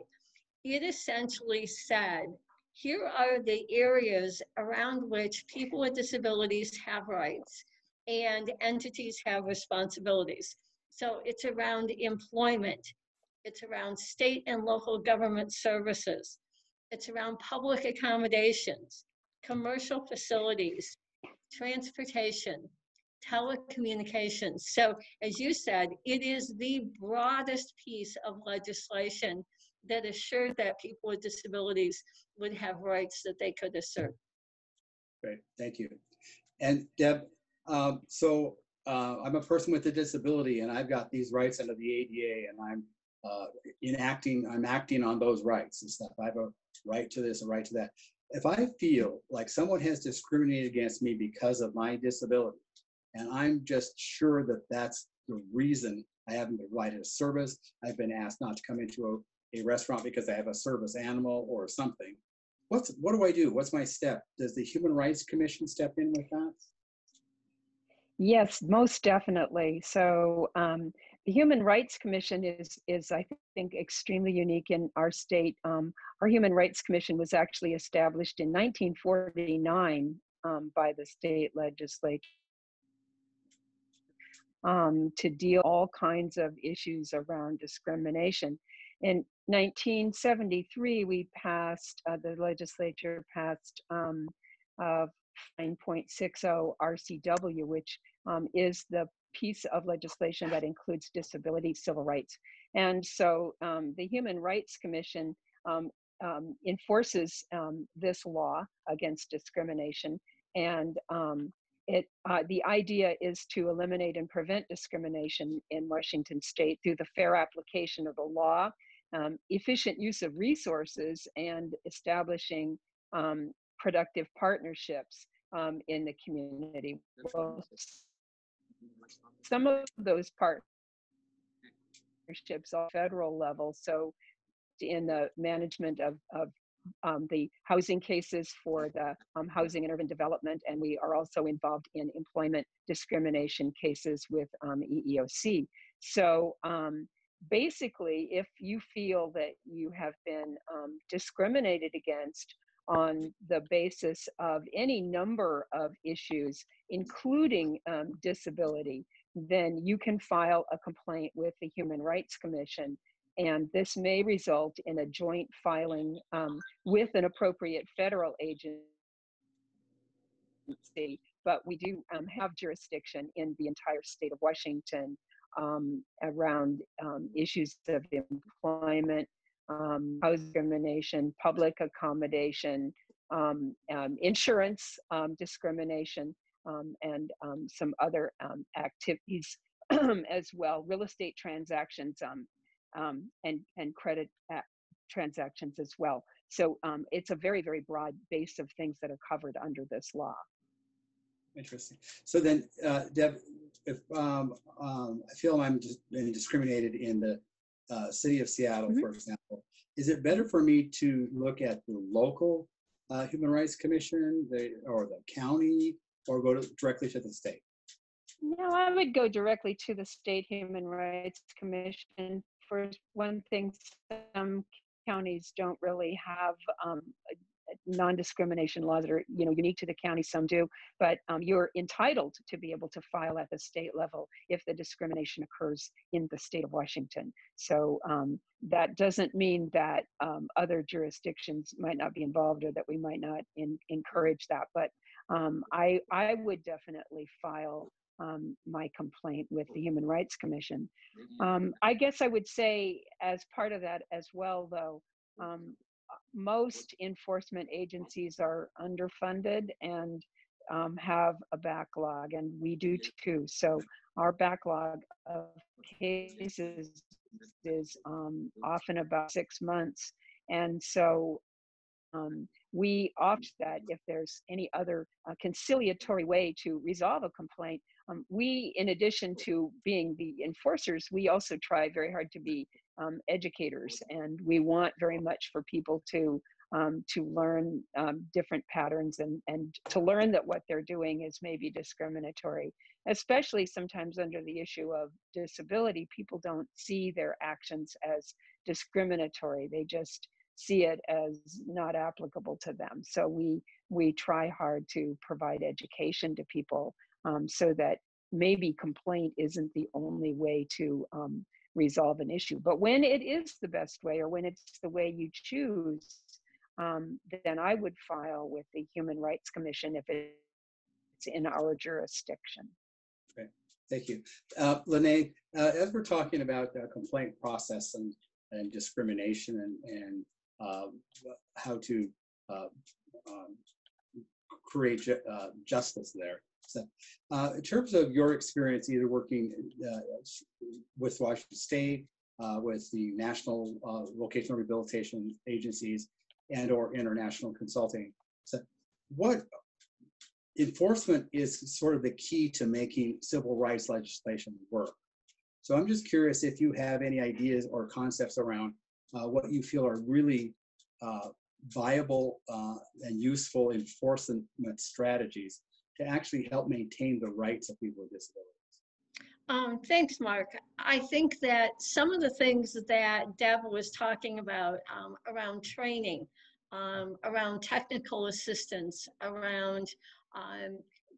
It essentially said, here are the areas around which people with disabilities have rights and entities have responsibilities. So it's around employment, it's around state and local government services, it's around public accommodations, commercial facilities, transportation, telecommunications. So as you said, it is the broadest piece of legislation that assured that people with disabilities would have rights that they could assert. Great, thank you. And Deb, I'm a person with a disability and I've got these rights under the ADA, and I'm acting on those rights and stuff. I have a right to this, a right to that. If I feel like someone has discriminated against me because of my disability, and I'm just sure that that's the reason, I haven't been provided a service, I've been asked not to come into a restaurant because I have a service animal or something. What do I do? What's my step? Does the Human Rights Commission step in with that? Yes, most definitely. So the Human Rights Commission is I think extremely unique in our state. Our Human Rights Commission was actually established in 1949 by the state legislature to deal all kinds of issues around discrimination. In 1973, we passed, the legislature passed 9.60 RCW, which is the piece of legislation that includes disability civil rights. And so the Human Rights Commission enforces this law against discrimination, and the idea is to eliminate and prevent discrimination in Washington state through the fair application of the law, efficient use of resources, and establishing productive partnerships in the community. Well, some of those partnerships are federal level, so in the management of the housing cases for the housing and urban development, and we are also involved in employment discrimination cases with EEOC. So basically, if you feel that you have been discriminated against on the basis of any number of issues, including disability, then you can file a complaint with the Human Rights Commission, and this may result in a joint filing with an appropriate federal agency, but we do have jurisdiction in the entire state of Washington around issues of employment, housing discrimination, public accommodation, insurance discrimination, and some other activities as well, real estate transactions, and credit transactions as well. So it's a very, very broad base of things that are covered under this law. Interesting. So then, Deb, if I feel I'm discriminated in the city of Seattle, mm-hmm, for example, is it better for me to look at the local Human Rights Commission or the county, or go directly to the state? No, I would go directly to the state Human Rights Commission. For one thing, some counties don't really have non-discrimination laws that are, you know, unique to the county, some do, but you're entitled to be able to file at the state level if the discrimination occurs in the state of Washington. So that doesn't mean that other jurisdictions might not be involved or that we might not encourage that, but I would definitely file my complaint with the Human Rights Commission. I guess I would say as part of that as well, though, most enforcement agencies are underfunded and have a backlog, and we do too. So our backlog of cases is often about 6 months. And so we opt that if there's any other conciliatory way to resolve a complaint, we, in addition to being the enforcers, we also try very hard to be educators, and we want very much for people to learn different patterns and to learn that what they're doing is maybe discriminatory, especially sometimes under the issue of disability. People don't see their actions as discriminatory. They just see it as not applicable to them. So we try hard to provide education to people so that maybe complaint isn't the only way to resolve an issue. But when it is the best way, or when it's the way you choose, then I would file with the Human Rights Commission if it's in our jurisdiction. Okay, thank you. Lynae, as we're talking about the complaint process and discrimination and how to create justice there. So, in terms of your experience, either working with Washington State, with the national vocational rehabilitation agencies, and/or international consulting, so what enforcement is sort of the key to making civil rights legislation work. So I'm just curious if you have any ideas or concepts around what you feel are really viable and useful enforcement strategies to actually help maintain the rights of people with disabilities. Thanks, Mark. I think that some of the things that Deb was talking about around training, around technical assistance, around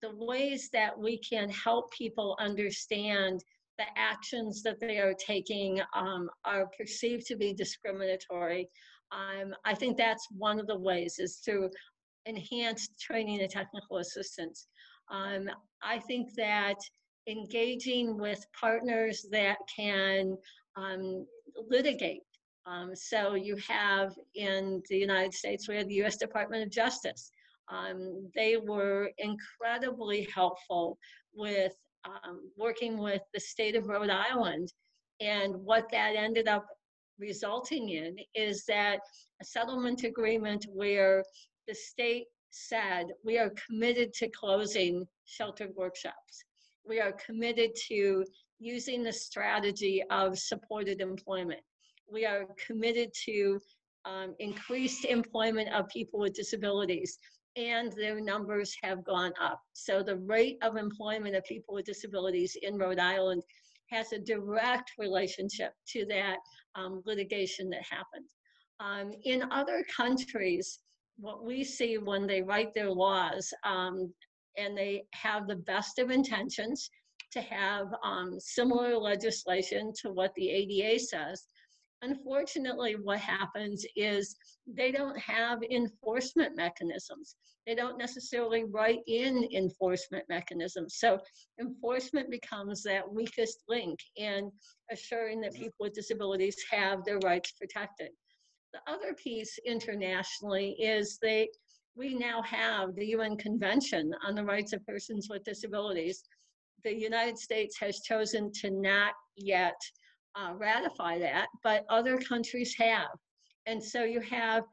the ways that we can help people understand the actions that they are taking are perceived to be discriminatory. I think that's one of the ways, is through enhanced training and technical assistance. I think that engaging with partners that can litigate. So you have in the United States, we had the U.S. Department of Justice. They were incredibly helpful with working with the state of Rhode Island, and what that ended up resulting in is that a settlement agreement where the state said, we are committed to closing sheltered workshops. We are committed to using the strategy of supported employment. We are committed to increased employment of people with disabilities, and their numbers have gone up. So the rate of employment of people with disabilities in Rhode Island has a direct relationship to that litigation that happened. In other countries, what we see when they write their laws, and they have the best of intentions to have similar legislation to what the ADA says, unfortunately, what happens is they don't have enforcement mechanisms. They don't necessarily write in enforcement mechanisms. So enforcement becomes that weakest link in assuring that people with disabilities have their rights protected. The other piece internationally is we now have the UN Convention on the Rights of Persons with Disabilities. The United States has chosen to not yet ratify that, but other countries have. And so you have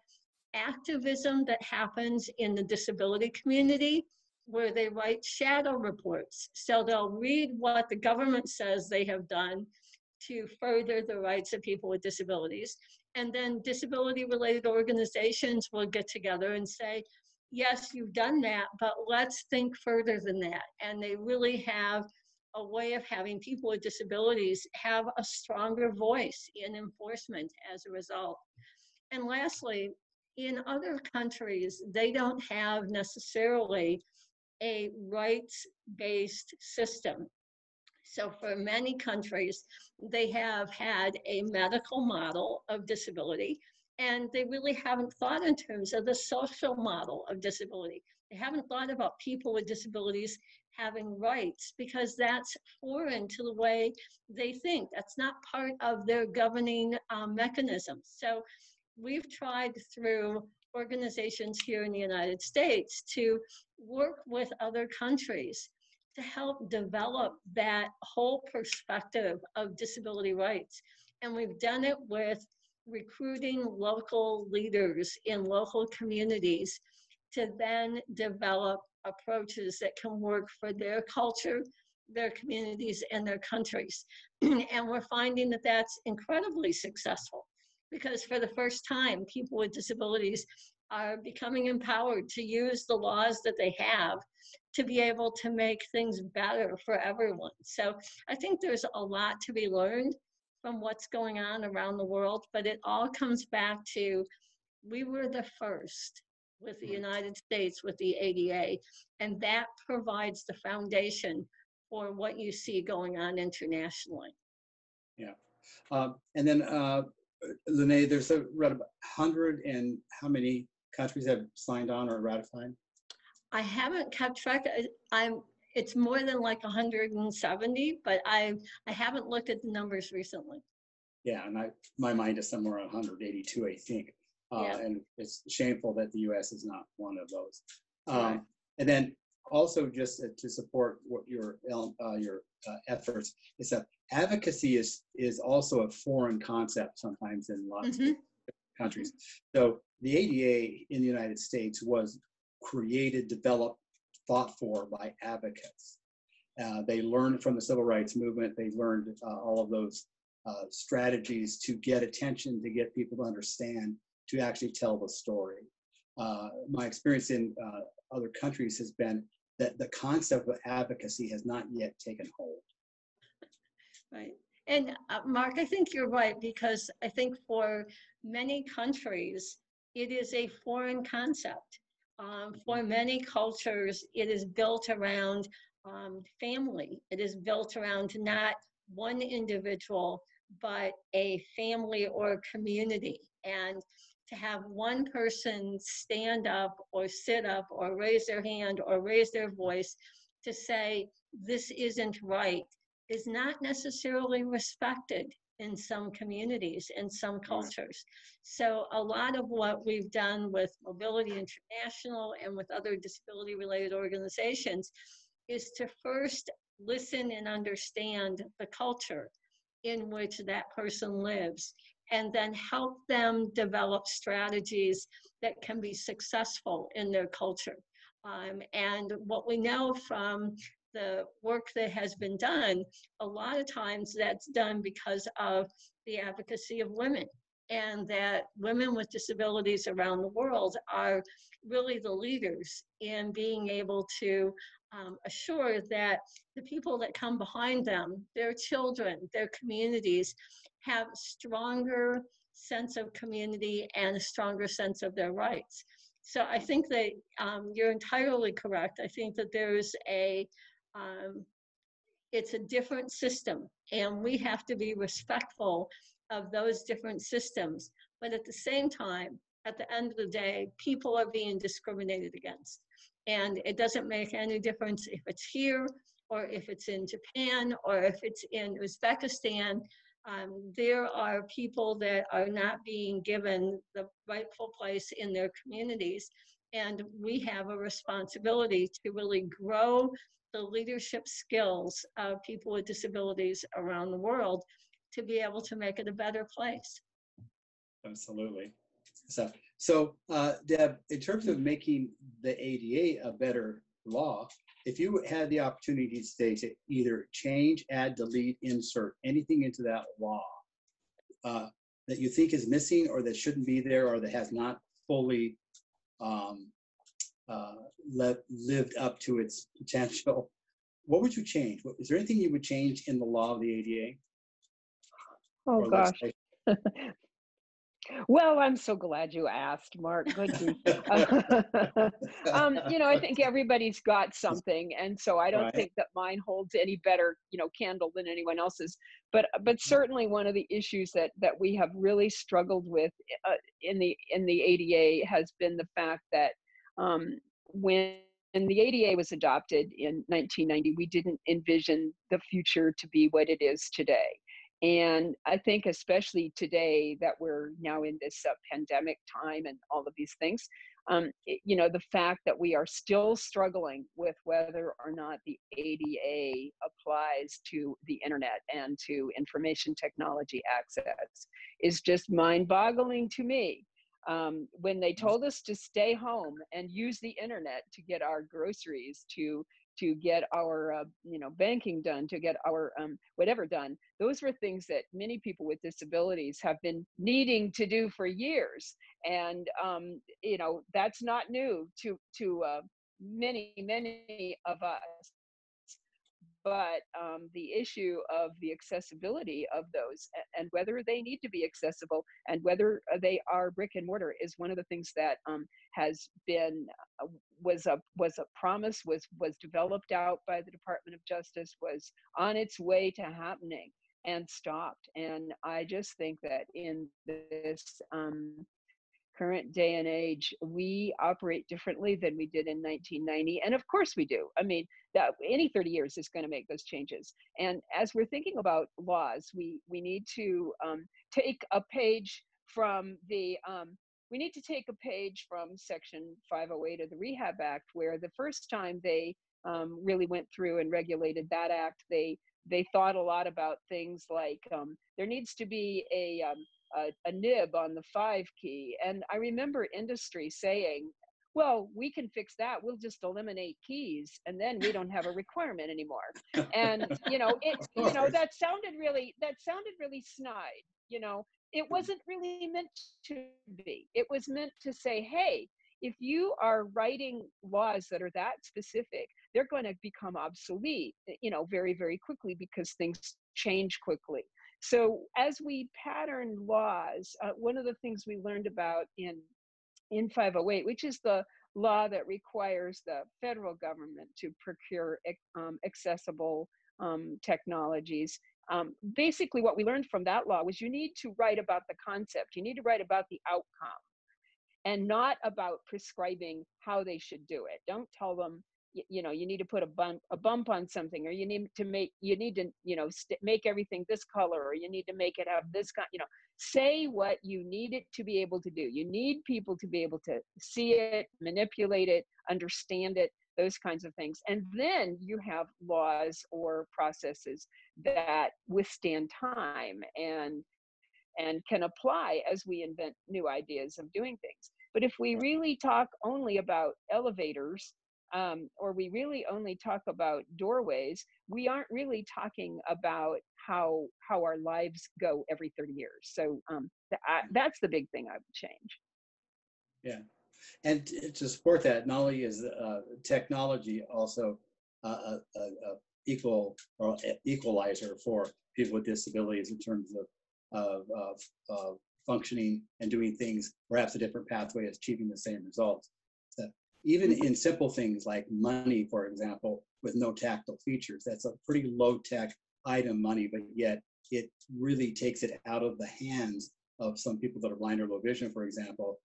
activism that happens in the disability community where they write shadow reports. So they'll read what the government says they have done to further the rights of people with disabilities. And then disability-related organizations will get together and say, yes, you've done that, but let's think further than that. And they really have a way of having people with disabilities have a stronger voice in enforcement as a result. And lastly, in other countries, they don't have necessarily a rights-based system. So for many countries, they have had a medical model of disability, and they really haven't thought in terms of the social model of disability. They haven't thought about people with disabilities having rights, because that's foreign to the way they think. That's not part of their governing mechanisms. So we've tried through organizations here in the United States to work with other countries to help develop that whole perspective of disability rights. And we've done it with recruiting local leaders in local communities to then develop approaches that can work for their culture, their communities, and their countries. And we're finding that that's incredibly successful, because for the first time, people with disabilities are becoming empowered to use the laws that they have to be able to make things better for everyone. So I think there's a lot to be learned from what's going on around the world, but it all comes back to, we were the first with the United States with the ADA, and that provides the foundation for what you see going on internationally. Yeah, and then Lynae, there's read about 100 and how many countries have signed on or ratified? I haven't kept track. It's more than like 170, but I haven't looked at the numbers recently. Yeah, and my mind is somewhere around 182, I think. And it's shameful that the U.S. is not one of those. Right. And then also, just to support what your efforts, is that advocacy is also a foreign concept sometimes in lots of countries. So the ADA in the United States was created, developed, fought for by advocates. They learned from the civil rights movement. They learned all of those strategies to get attention, to get people to understand, to actually tell the story. My experience in other countries has been that the concept of advocacy has not yet taken hold. Right, and Mark, I think you're right, because I think for many countries, it is a foreign concept. For many cultures, it is built around family. It is built around not one individual, but a family or a community. And to have one person stand up or sit up or raise their hand or raise their voice to say, this isn't right, is not necessarily respected in some communities, in some cultures. So a lot of what we've done with Mobility International and with other disability-related organizations is to first listen and understand the culture in which that person lives, and then help them develop strategies that can be successful in their culture. And what we know from the work that has been done, a lot of times that's done because of the advocacy of women, and that women with disabilities around the world are really the leaders in being able to assure that the people that come behind them, their children, their communities, have a stronger sense of community and a stronger sense of their rights. So I think that you're entirely correct. I think that there's it's a different system, and we have to be respectful of those different systems. But at the same time, at the end of the day, people are being discriminated against. And it doesn't make any difference if it's here, or if it's in Japan, or if it's in Uzbekistan. There are people that are not being given the rightful place in their communities, and we have a responsibility to really grow the leadership skills of people with disabilities around the world to be able to make it a better place. Absolutely. So Deb, in terms of making the ADA a better law, if you had the opportunity today to either change, add, delete, insert anything into that law that you think is missing or that shouldn't be there or that has not fully lived up to its potential, what would you change? Is there anything you would change in the law of the ADA? Oh, gosh. Well, I'm so glad you asked, Mark. Good to, you know, I think everybody's got something, and so I don't think that mine holds any better, candle than anyone else's. But certainly one of the issues that we have really struggled with in the ADA has been the fact that when the ADA was adopted in 1990, we didn't envision the future to be what it is today. And I think especially today that we're now in this pandemic time and all of these things, the fact that we are still struggling with whether or not the ADA applies to the internet and to information technology access is just mind-boggling to me. When they told us to stay home and use the internet to get our groceries, to get our banking done, to get our whatever done. Those were things that many people with disabilities have been needing to do for years. And, that's not new to many, many of us. But the issue of the accessibility of those and whether they need to be accessible and whether they are brick and mortar is one of the things that was a promise, was developed out by the Department of Justice, was on its way to happening and stopped. And I just think that in this current day and age, we operate differently than we did in 1990. And of course we do. I mean, that any 30 years is going to make those changes. And as we're thinking about laws, we need to take a page from Section 508 of the Rehab Act, where the first time they really went through and regulated that act, they thought a lot about things like there needs to be a nib on the 5 key. And I remember industry saying, well, we can fix that. We'll just eliminate keys, and then we don't have a requirement anymore. And that sounded really snide. It wasn't really meant to be. It was meant to say, hey, if you are writing laws that are that specific, they're going to become obsolete, very, very quickly, because things change quickly. So as we pattern laws, one of the things we learned about in 508, which is the law that requires the federal government to procure accessible technologies. Basically, what we learned from that law was you need to write about the concept. You need to write about the outcome and not about prescribing how they should do it. Don't tell them, you need to put a bump on something, or you need to make everything this color, or you need to make it have this kind, say what you need it to be able to do. You need people to be able to see it, manipulate it, understand it, those kinds of things. And then you have laws or processes that withstand time and can apply as we invent new ideas of doing things. But if we really talk only about elevators, or we really only talk about doorways, we aren't really talking about how our lives go every 30 years. So that's the big thing I would change. Yeah, and to support that, not only is technology also an equalizer for people with disabilities in terms of functioning and doing things, perhaps a different pathway, achieving the same results. Even in simple things like money, for example, with no tactile features, that's a pretty low-tech item, money, but yet it really takes it out of the hands of some people that are blind or low vision, for example,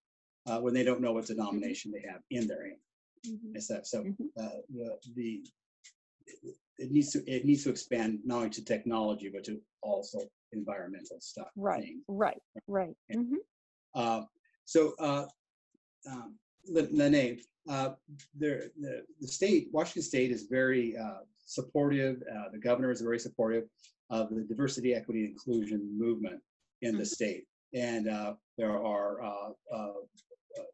when they don't know what denomination they have in their hand. Mm-hmm. So it needs to expand not only to technology, but to also environmental stuff. Right. Yeah. Mm-hmm. Lynae, Washington State is very supportive. The governor is very supportive of the diversity, equity, inclusion movement in the state. And there are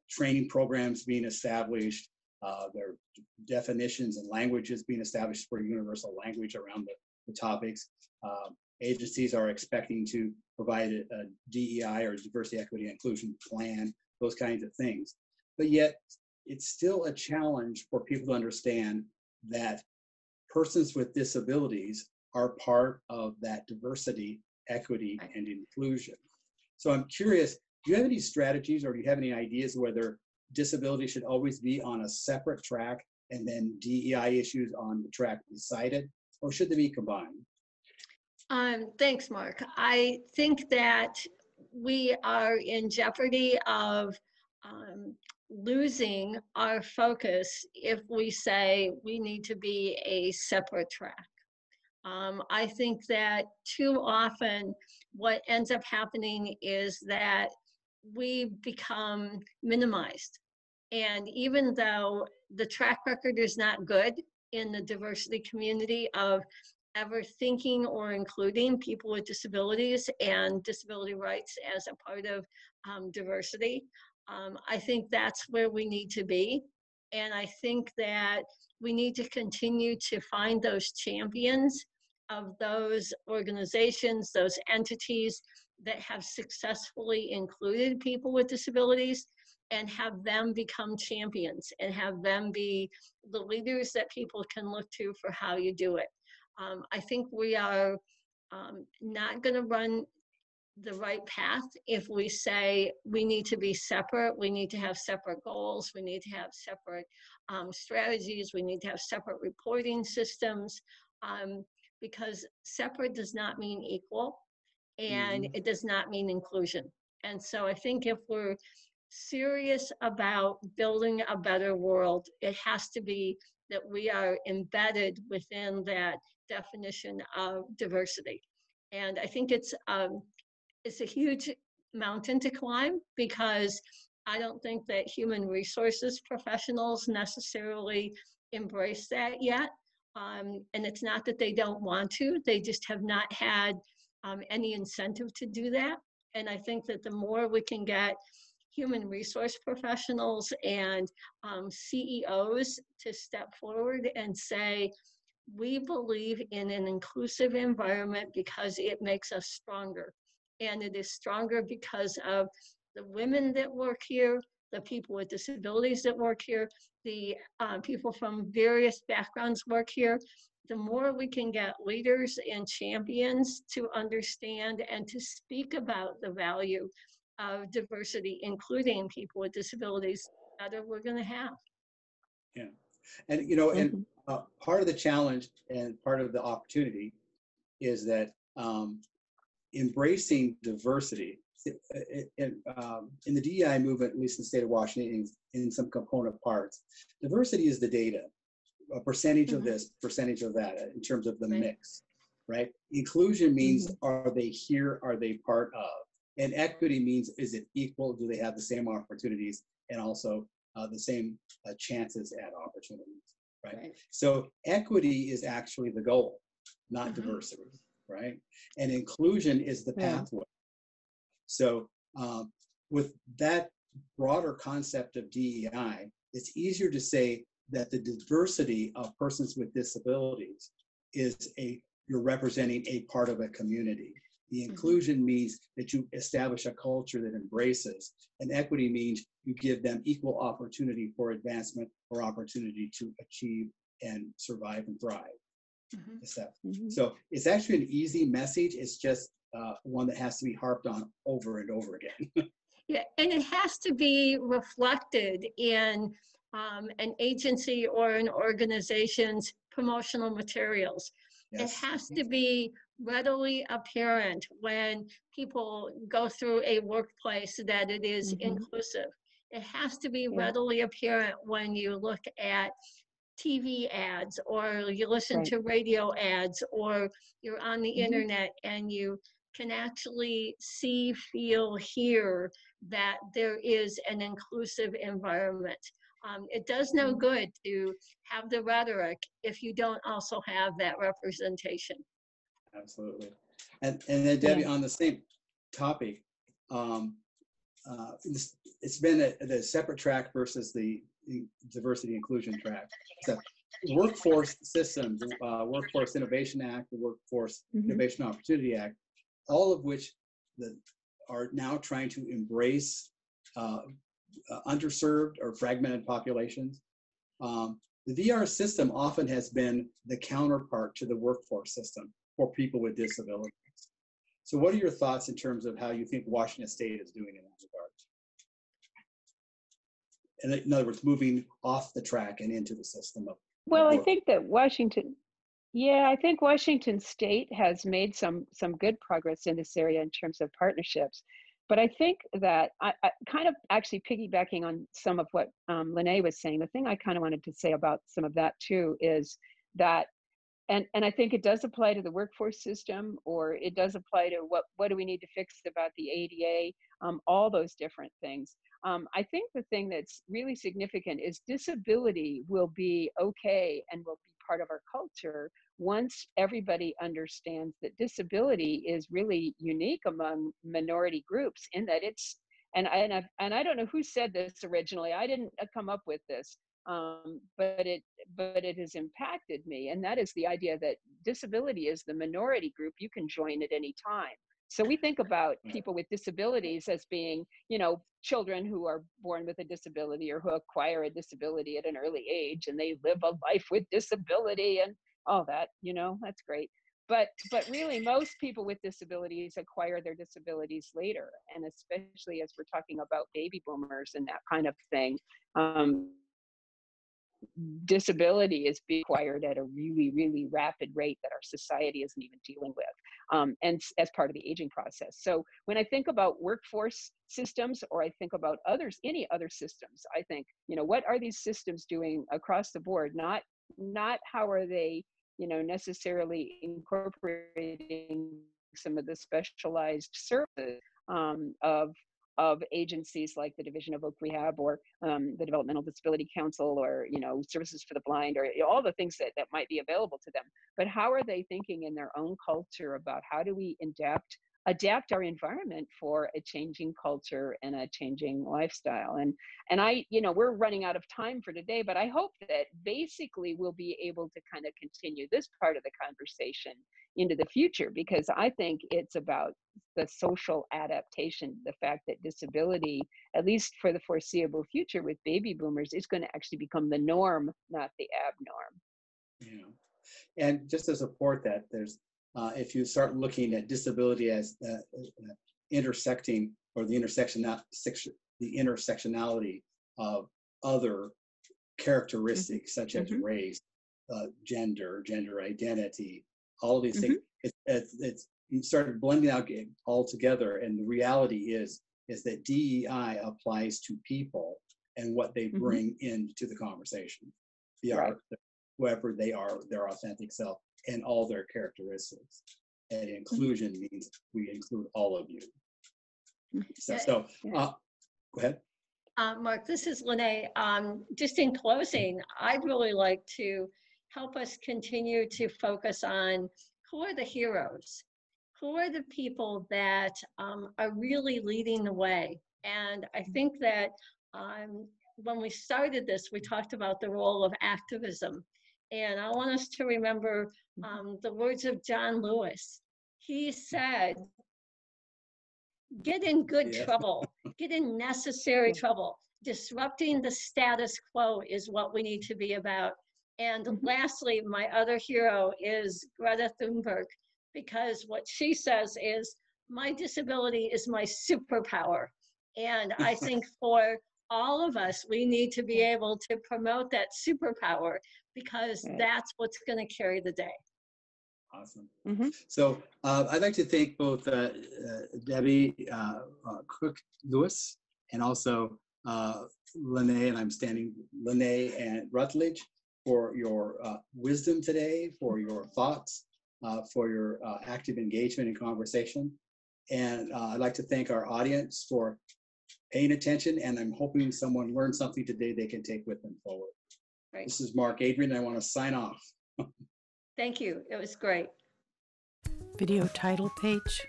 training programs being established. There are definitions and languages being established for universal language around the topics. Agencies are expecting to provide a DEI or diversity, equity, inclusion plan, those kinds of things. But yet, it's still a challenge for people to understand that persons with disabilities are part of that diversity, equity, and inclusion. So I'm curious, Do you have any strategies or do you have any ideas whether disability should always be on a separate track and then DEI issues on the track beside it, or should they be combined? Thanks, Mark. I think that we are in jeopardy of losing our focus if we say we need to be a separate track. I think that too often what ends up happening is that we become minimized. And even though the track record is not good in the diversity community of ever thinking or including people with disabilities and disability rights as a part of diversity, I think that's where we need to be. And I think that we need to continue to find those champions of those organizations, those entities that have successfully included people with disabilities, and have them become champions and have them be the leaders that people can look to for how you do it. I think we are not going to run the right path if we say we need to be separate, we need to have separate goals, we need to have separate strategies, we need to have separate reporting systems, because separate does not mean equal, and it does not mean inclusion. And so I think if we're serious about building a better world, it has to be that we are embedded within that definition of diversity. And I think it's a huge mountain to climb, because I don't think that human resources professionals necessarily embrace that yet. And it's not that they don't want to, they just have not had any incentive to do that. And I think that the more we can get human resource professionals and CEOs to step forward and say, we believe in an inclusive environment because it makes us stronger. And it is stronger because of the women that work here, the people with disabilities that work here, the people from various backgrounds work here. The more we can get leaders and champions to understand and to speak about the value of diversity, including people with disabilities, the better we're going to have. Yeah, and you know, and part of the challenge and part of the opportunity is that embracing diversity in the DEI movement, at least in the state of Washington, in some component parts, diversity is the data, a percentage of this, percentage of that, in terms of the mix, right? Inclusion means are they here? Are they part of? And equity means, is it equal? Do they have the same opportunities and also the same chances at opportunities, right? So equity is actually the goal, not diversity, right? And inclusion is the pathway. So with that broader concept of DEI, it's easier to say that the diversity of persons with disabilities is you're representing a part of a community. The inclusion means that you establish a culture that embraces, and equity means you give them equal opportunity for advancement or opportunity to achieve and survive and thrive. So it's actually an easy message. It's just one that has to be harped on over and over again. Yeah, and it has to be reflected in an agency or an organization's promotional materials. It has to be readily apparent when people go through a workplace that it is inclusive. It has to be readily apparent when you look at TV ads, or you listen to radio ads, or you're on the internet and you can actually see, feel, hear that there is an inclusive environment. It does no good to have the rhetoric if you don't also have that representation. Absolutely. And then Debbie, on the same topic, it's been the separate track versus the diversity inclusion track. So workforce systems, Workforce Innovation Act, the Workforce Innovation Opportunity Act, all of which are now trying to embrace underserved or fragmented populations. The VR system often has been the counterpart to the workforce system for people with disabilities. So what are your thoughts in terms of how you think Washington State is doing in that regard? And in other words, moving off the track and into the system of. Well, I think that Washington State has made some good progress in this area in terms of partnerships. But I think that I kind of actually piggybacking on some of what Lynae was saying, the thing I kind of wanted to say about some of that too is that, and I think it does apply to the workforce system, or it does apply to what do we need to fix about the ADA, all those different things. I think the thing that's really significant is disability will be okay and will be part of our culture once everybody understands that disability is really unique among minority groups in that it's, and I don't know who said this originally, I didn't come up with this, but it has impacted me, and that is the idea that disability is the minority group, you can join at any time. So we think about people with disabilities as being, you know, children who are born with a disability or who acquire a disability at an early age, and they live a life with disability and all that, you know, that's great. But really, most people with disabilities acquire their disabilities later, and especially as we're talking about baby boomers and that kind of thing, disability is being acquired at a really, really rapid rate that our society isn't even dealing with, and as part of the aging process. So when I think about workforce systems, or I think about any other systems, I think, you know, what are these systems doing across the board? Not how are they, you know, necessarily incorporating some of the specialized services of agencies like the Division of Oak Rehab, or the Developmental Disability Council, or, you know, Services for the Blind, or, you know, all the things that might be available to them. But how are they thinking in their own culture about how do we adapt our environment for a changing culture and a changing lifestyle? And I, you know, we're running out of time for today, but I hope that basically we'll be able to kind of continue this part of the conversation into the future, because I think it's about the social adaptation, the fact that disability, at least for the foreseeable future with baby boomers, is going to actually become the norm, not the abnorm. Yeah. And just to support that, there's if you start looking at disability as intersecting, or the intersection, not section, the intersectionality of other characteristics, mm-hmm. such as mm-hmm. race, gender identity, all of these things, mm-hmm. it's you started blending out all together, and the reality is that DEI applies to people and what they bring mm-hmm. into the conversation, whoever they are, their authentic self, and all their characteristics. And inclusion mm-hmm. means we include all of you. So go ahead. Mark, this is Lynae. Just in closing, I'd really like to help us continue to focus on who are the heroes, who are the people that are really leading the way. And I think that when we started this, we talked about the role of activism. And I want us to remember the words of John Lewis. He said, get in good trouble, get in necessary trouble. Disrupting the status quo is what we need to be about. And lastly, my other hero is Greta Thunberg, because what she says is, my disability is my superpower. And I think for all of us, we need to be able to promote that superpower, because that's what's going to carry the day. Awesome. Mm-hmm. So I'd like to thank both Debbie Cook-Lewis and also Lynae and Rutledge for your wisdom today, for your thoughts, for your active engagement in conversation. And I'd like to thank our audience for paying attention, and I'm hoping someone learned something today they can take with them forward. Great. This is Mark Adrian, and I want to sign off. Thank you. It was great. Video title page.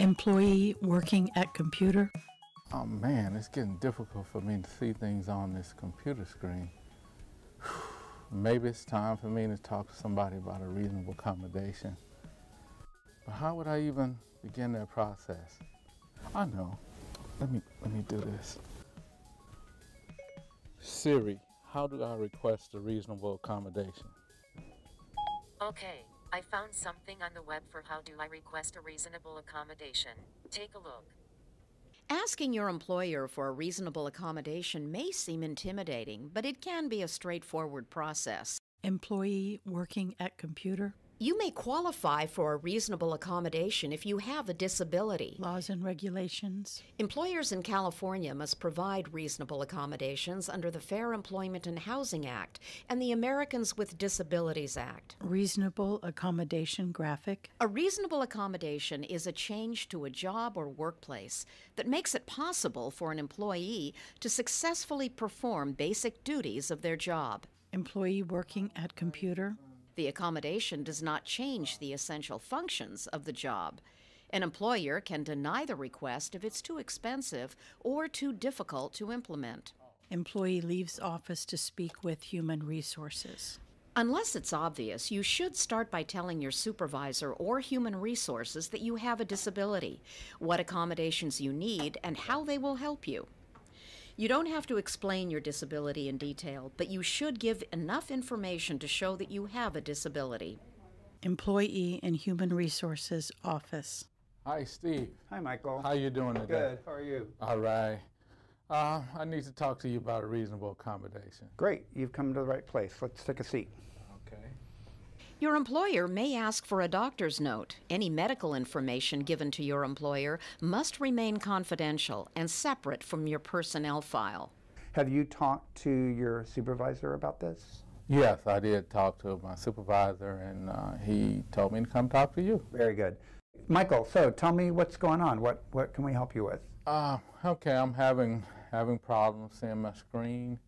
Employee working at computer. Oh man, it's getting difficult for me to see things on this computer screen. Maybe it's time for me to talk to somebody about a reasonable accommodation. But how would I even begin that process? I know. Let me do this. Siri, how do I request a reasonable accommodation? Okay, I found something on the web for how do I request a reasonable accommodation. Take a look. Asking your employer for a reasonable accommodation may seem intimidating, but it can be a straightforward process. Employee working at computer. You may qualify for a reasonable accommodation if you have a disability. Laws and regulations. Employers in California must provide reasonable accommodations under the Fair Employment and Housing Act and the Americans with Disabilities Act. Reasonable accommodation graphic. A reasonable accommodation is a change to a job or workplace that makes it possible for an employee to successfully perform basic duties of their job. Employee working at computer. The accommodation does not change the essential functions of the job. An employer can deny the request if it's too expensive or too difficult to implement. Employee leaves office to speak with human resources. Unless it's obvious, you should start by telling your supervisor or human resources that you have a disability, what accommodations you need, and how they will help you. You don't have to explain your disability in detail, but you should give enough information to show that you have a disability. Employee in Human Resources Office. Hi, Steve. Hi, Michael. How you doing today? Good. How are you? All right. I need to talk to you about a reasonable accommodation. Great. You've come to the right place. Let's take a seat. Okay. Your employer may ask for a doctor's note. Any medical information given to your employer must remain confidential and separate from your personnel file. Have you talked to your supervisor about this? Yes, I did talk to my supervisor, and he told me to come talk to you. Very good. Michael, so tell me what's going on. What can we help you with? Okay, I'm having problems seeing my screen,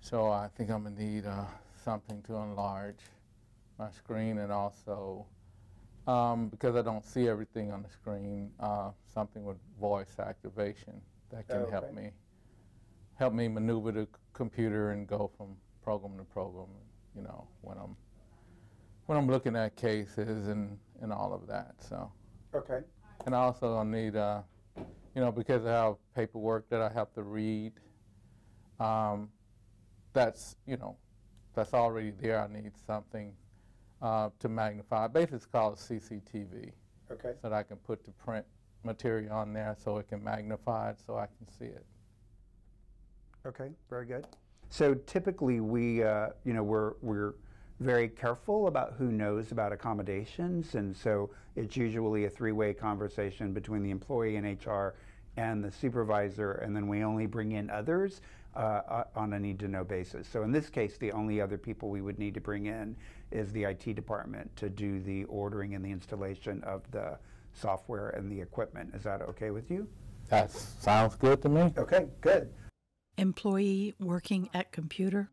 so I think I'm going to need something to enlarge my screen, and also because I don't see everything on the screen, something with voice activation that can help me maneuver the computer and go from program to program, you know, when I'm looking at cases and all of that. So okay. And also I need you know, because I have paperwork that I have to read, that's already there. I need something to magnify. Basically, it's called CCTV. Okay. So that I can put the print material on there so it can magnify it so I can see it. Okay, very good. So typically we, you know, we're very careful about who knows about accommodations, and so it's usually a three-way conversation between the employee and HR and the supervisor, and then we only bring in others on a need-to-know basis. So in this case, the only other people we would need to bring in is the IT department to do the ordering and the installation of the software and the equipment. Is that okay with you? That sounds good to me. Okay, good. Employee working at computer.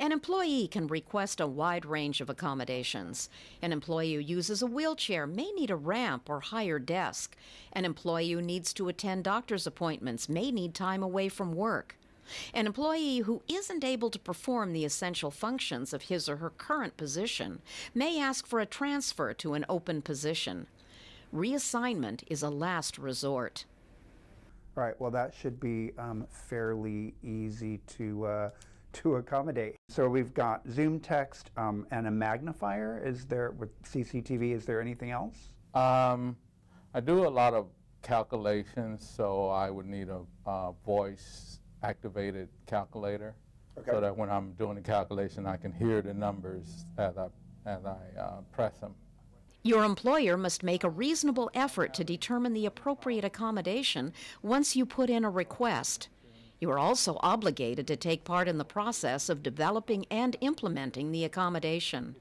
An employee can request a wide range of accommodations. An employee who uses a wheelchair may need a ramp or higher desk. An employee who needs to attend doctor's appointments may need time away from work. An employee who isn't able to perform the essential functions of his or her current position may ask for a transfer to an open position. Reassignment is a last resort. All right, well, that should be fairly easy to accommodate. So we've got Zoom text and a magnifier. Is there, with CCTV, is there anything else? I do a lot of calculations, so I would need a voice activated calculator. Okay. So that when I'm doing the calculation, I can hear the numbers as I press them. Your employer must make a reasonable effort to determine the appropriate accommodation once you put in a request. You are also obligated to take part in the process of developing and implementing the accommodation.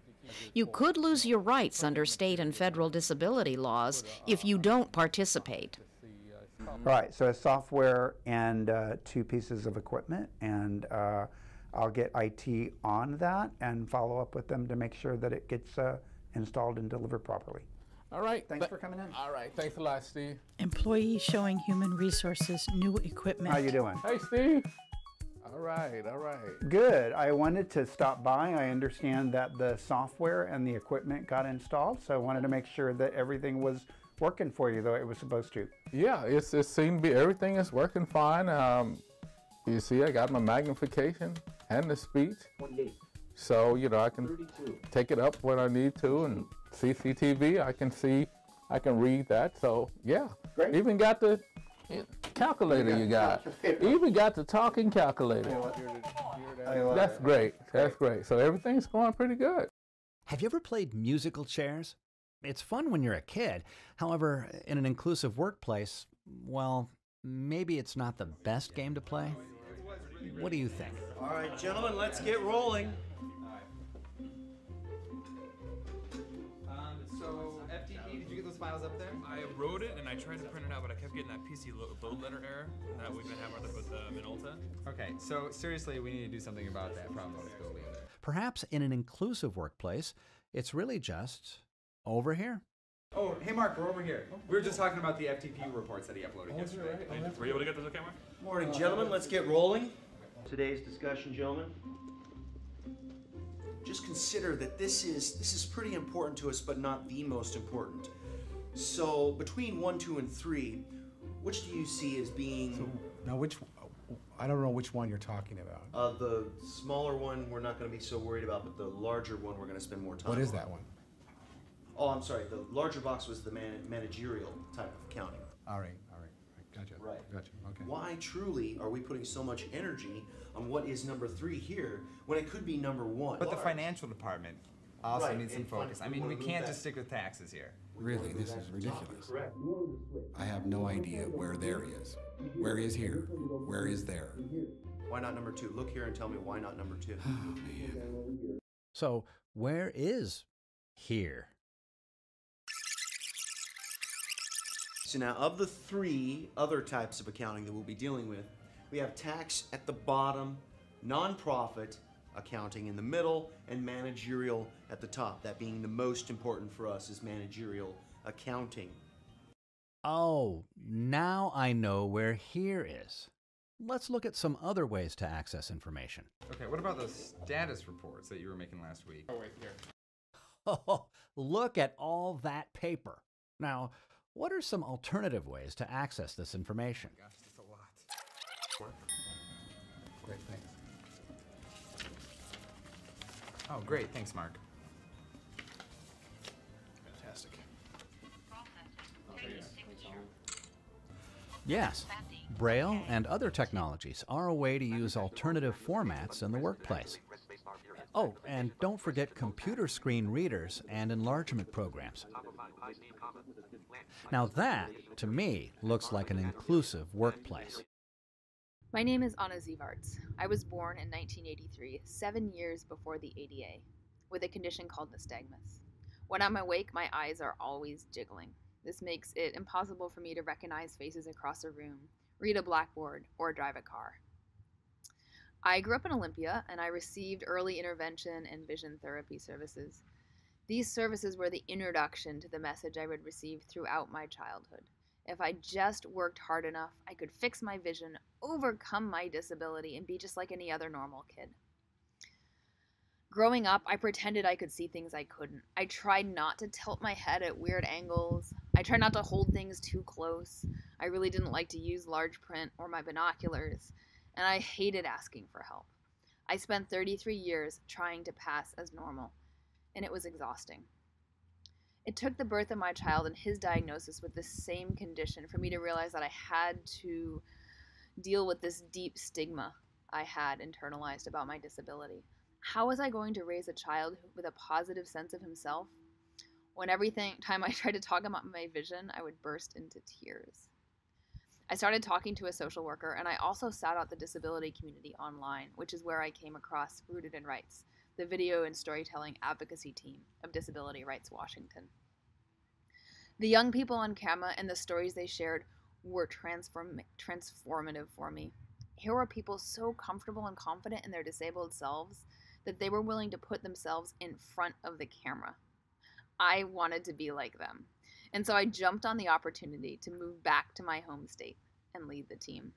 You could lose your rights under state and federal disability laws if you don't participate. Right, so a software and two pieces of equipment, and I'll get IT on that and follow up with them to make sure that it gets installed and delivered properly. All right. Thanks for coming in. All right. Thanks a lot, Steve. Employee showing human resources new equipment. How you doing? Hey, Steve. All right. All right. Good. I wanted to stop by. I understand that the software and the equipment got installed, so I wanted to make sure that everything was working for you, though it was supposed to. Yeah, it seemed to be everything is working fine. You see, I got my magnification and the speech. 48. So, you know, I can 32. Take it up when I need to, and CCTV, I can see, I can read that. So, yeah. Great. Even got the calculator you got. Even got the talking calculator. That's great. That's great. So everything's going pretty good. Have you ever played musical chairs? It's fun when you're a kid. However, in an inclusive workplace, well, maybe it's not the best game to play. What do you think? All right, gentlemen, let's get rolling. So, FTE, did you get those files up there? I wrote it and I tried to print it out, but I kept getting that PC load letter error that we've been having with Minolta. Okay, so seriously, we need to do something about that problem. Perhaps in an inclusive workplace, it's really just over here. Oh, hey Mark, we're over here. We were just talking about the FTP reports that he uploaded yesterday. Right. Were you able to get those on camera? Morning, gentlemen. Let's get rolling. Today's discussion, gentlemen. Just consider that this is pretty important to us, but not the most important. So between 1, 2, and 3, which do you see as being? So, now, which? I don't know which one you're talking about. The smaller one we're not going to be so worried about, but the larger one we're going to spend more time on. What is that one? Oh, I'm sorry. The larger box was the managerial type of counting. All right. Gotcha. Right. Gotcha. Okay. Why truly are we putting so much energy on what is number 3 here when it could be number 1? But the financial department also needs some focus. I mean, we can't just stick with taxes here. Really, this is ridiculous. Correct. I have no idea where there is. Where is here? Where is there? Why not number 2? Look here and tell me why not number 2. Oh, man. So where is here? So now, of the 3 other types of accounting that we'll be dealing with, we have tax at the bottom, nonprofit accounting in the middle, and managerial at the top. That being the most important for us is managerial accounting. Oh, now I know where here is. Let's look at some other ways to access information. Okay, what about those status reports that you were making last week? Oh, wait, here. Oh, look at all that paper. Now, what are some alternative ways to access this information? Oh my gosh, that's a lot. Great, thanks. Oh, great, thanks, Mark. Fantastic. Yes, Braille and other technologies are a way to use alternative formats in the workplace. Oh, and don't forget computer screen readers and enlargement programs. Now that, to me, looks like an inclusive workplace. My name is Anna Zevarts. I was born in 1983, 7 years before the ADA, with a condition called nystagmus. When I'm awake, my eyes are always jiggling. This makes it impossible for me to recognize faces across a room, read a blackboard, or drive a car. I grew up in Olympia, and I received early intervention and vision therapy services. These services were the introduction to the message I would receive throughout my childhood. If I just worked hard enough, I could fix my vision, overcome my disability, and be just like any other normal kid. Growing up, I pretended I could see things I couldn't. I tried not to tilt my head at weird angles. I tried not to hold things too close. I really didn't like to use large print or my binoculars, and I hated asking for help. I spent 33 years trying to pass as normal, and it was exhausting. It took the birth of my child and his diagnosis with this same condition for me to realize that I had to deal with this deep stigma I had internalized about my disability. How was I going to raise a child with a positive sense of himself when every time I tried to talk about my vision, I would burst into tears? I started talking to a social worker, and I also sought out the disability community online, which is where I came across Rooted in Rights, the video and storytelling advocacy team of Disability Rights Washington. The young people on camera and the stories they shared were transformative for me. Here were people so comfortable and confident in their disabled selves that they were willing to put themselves in front of the camera. I wanted to be like them, and so I jumped on the opportunity to move back to my home state and lead the team.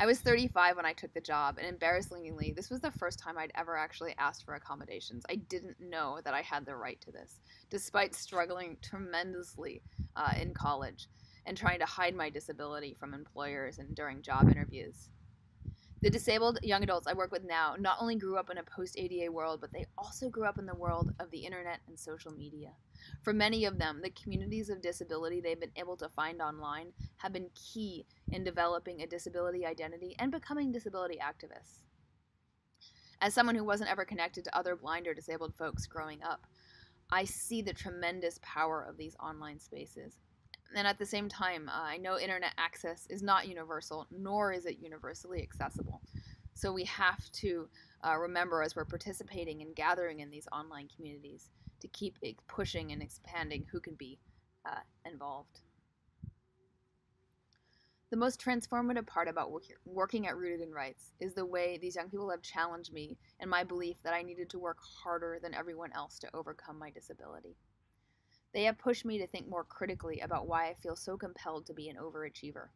I was 35 when I took the job, and embarrassingly, this was the first time I'd ever actually asked for accommodations. I didn't know that I had the right to this, despite struggling tremendously in college and trying to hide my disability from employers and during job interviews. The disabled young adults I work with now not only grew up in a post-ADA world, but they also grew up in the world of the internet and social media. For many of them, the communities of disability they've been able to find online have been key in developing a disability identity and becoming disability activists. As someone who wasn't ever connected to other blind or disabled folks growing up, I see the tremendous power of these online spaces. And at the same time, I know internet access is not universal, nor is it universally accessible. So we have to remember as we're participating and gathering in these online communities to keep pushing and expanding who can be involved. The most transformative part about working at Rooted in Rights is the way these young people have challenged me and my belief that I needed to work harder than everyone else to overcome my disability. They have pushed me to think more critically about why I feel so compelled to be an overachiever,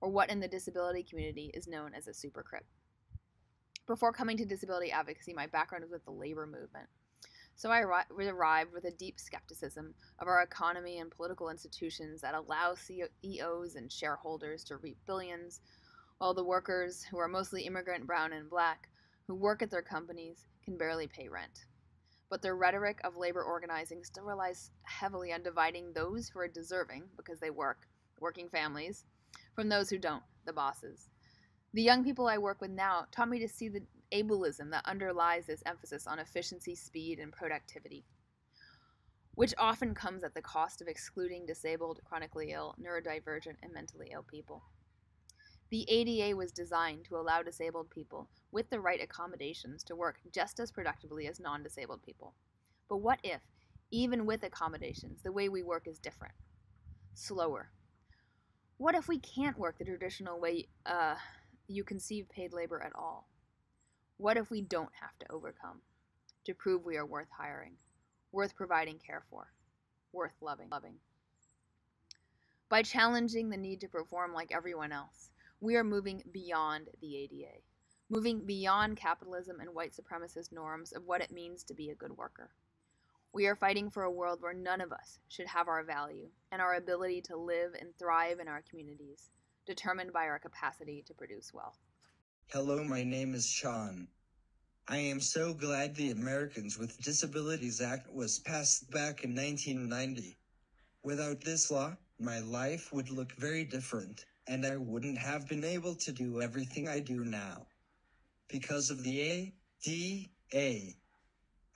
or what in the disability community is known as a supercrip. Before coming to disability advocacy, my background was with the labor movement. So I arrived with a deep skepticism of our economy and political institutions that allow CEOs and shareholders to reap billions, while the workers, who are mostly immigrant, brown and black, who work at their companies can barely pay rent. But their rhetoric of labor organizing still relies heavily on dividing those who are deserving, because they work, working families, from those who don't, the bosses. The young people I work with now taught me to see the ableism that underlies this emphasis on efficiency, speed, and productivity, which often comes at the cost of excluding disabled, chronically ill, neurodivergent, and mentally ill people. The ADA was designed to allow disabled people with the right accommodations to work just as productively as non-disabled people. But what if, even with accommodations, the way we work is different, slower? What if we can't work the traditional way you conceive paid labor at all? What if we don't have to overcome to prove we are worth hiring, worth providing care for, worth loving? By challenging the need to perform like everyone else, we are moving beyond the ADA, moving beyond capitalism and white supremacist norms of what it means to be a good worker. We are fighting for a world where none of us should have our value and our ability to live and thrive in our communities, determined by our capacity to produce wealth. Hello, my name is Sean. I am so glad the Americans with Disabilities Act was passed back in 1990. Without this law, my life would look very different, and I wouldn't have been able to do everything I do now because of the ADA.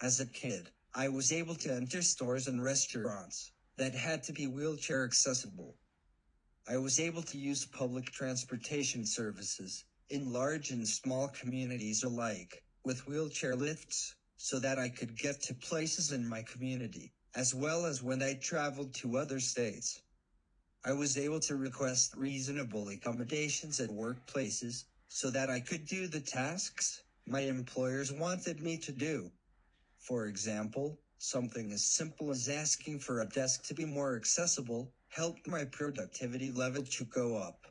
As a kid, I was able to enter stores and restaurants that had to be wheelchair accessible. I was able to use public transportation services in large and small communities alike, with wheelchair lifts, so that I could get to places in my community, as well as when I traveled to other states. I was able to request reasonable accommodations at workplaces, so that I could do the tasks my employers wanted me to do. For example, something as simple as asking for a desk to be more accessible helped my productivity level to go up.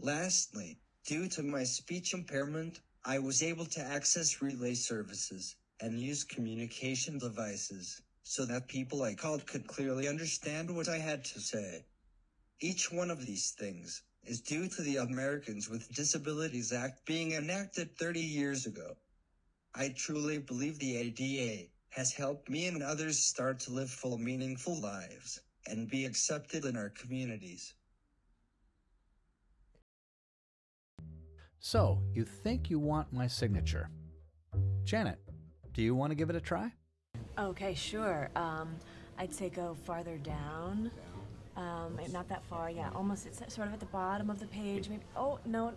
Lastly, due to my speech impairment, I was able to access relay services and use communication devices so that people I called could clearly understand what I had to say. Each one of these things is due to the Americans with Disabilities Act being enacted 30 years ago. I truly believe the ADA has helped me and others start to live full, meaningful lives and be accepted in our communities. So, you think you want my signature. Janet, do you want to give it a try? Okay, sure. I'd say go farther down. Not that far, yeah. Almost, it's sort of at the bottom of the page. Maybe. Oh, no.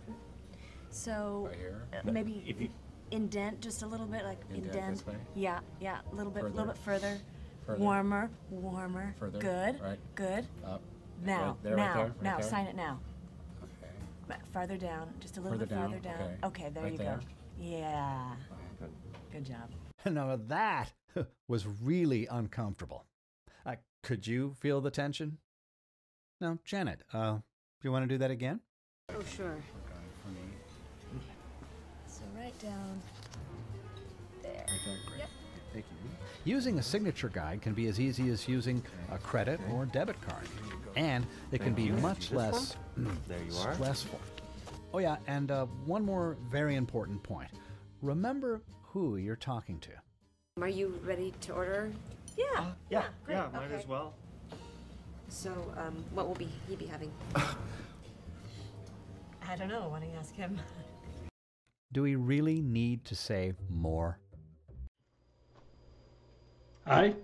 So, right here? Maybe if you indent just a little bit, like indent. This way? Yeah, yeah, a little bit further. A little bit further. Warmer. Further. Good, right. Good. Up. Now, right there, now, right there, right now, there. Sign it now. Farther down, just a little bit farther down. Okay, there you go. Yeah. Good job. Now that was really uncomfortable. Could you feel the tension? Now, Janet, do you want to do that again? Oh, sure. So right down there. Yep. Thank you. Using a signature guide can be as easy as using a credit or debit card. And it can be much less stressful. Oh yeah, and one more very important point. Remember who you're talking to. Are you ready to order? Yeah. Yeah, great. Yeah, might as well. So, what will he be having? I don't know. Why don't you ask him? Do we really need to say more? Hi,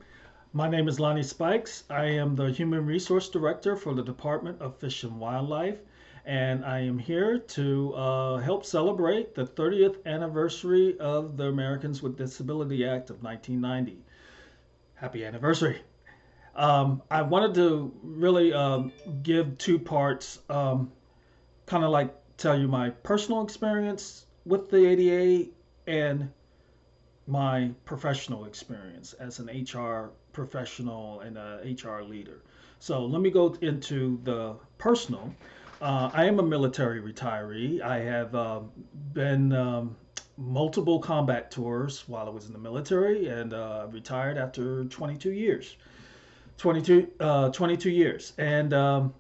my name is Lonnie Spikes. I am the Human Resource Director for the Department of Fish and Wildlife, and I am here to help celebrate the 30th anniversary of the Americans with Disabilities Act of 1990. Happy anniversary. I wanted to really give two parts, kind of like tell you my personal experience with the ADA and my professional experience as an HR professional and an HR leader. So let me go into the personal. I am a military retiree. I have been multiple combat tours while I was in the military, and retired after 22 years. 22 years. And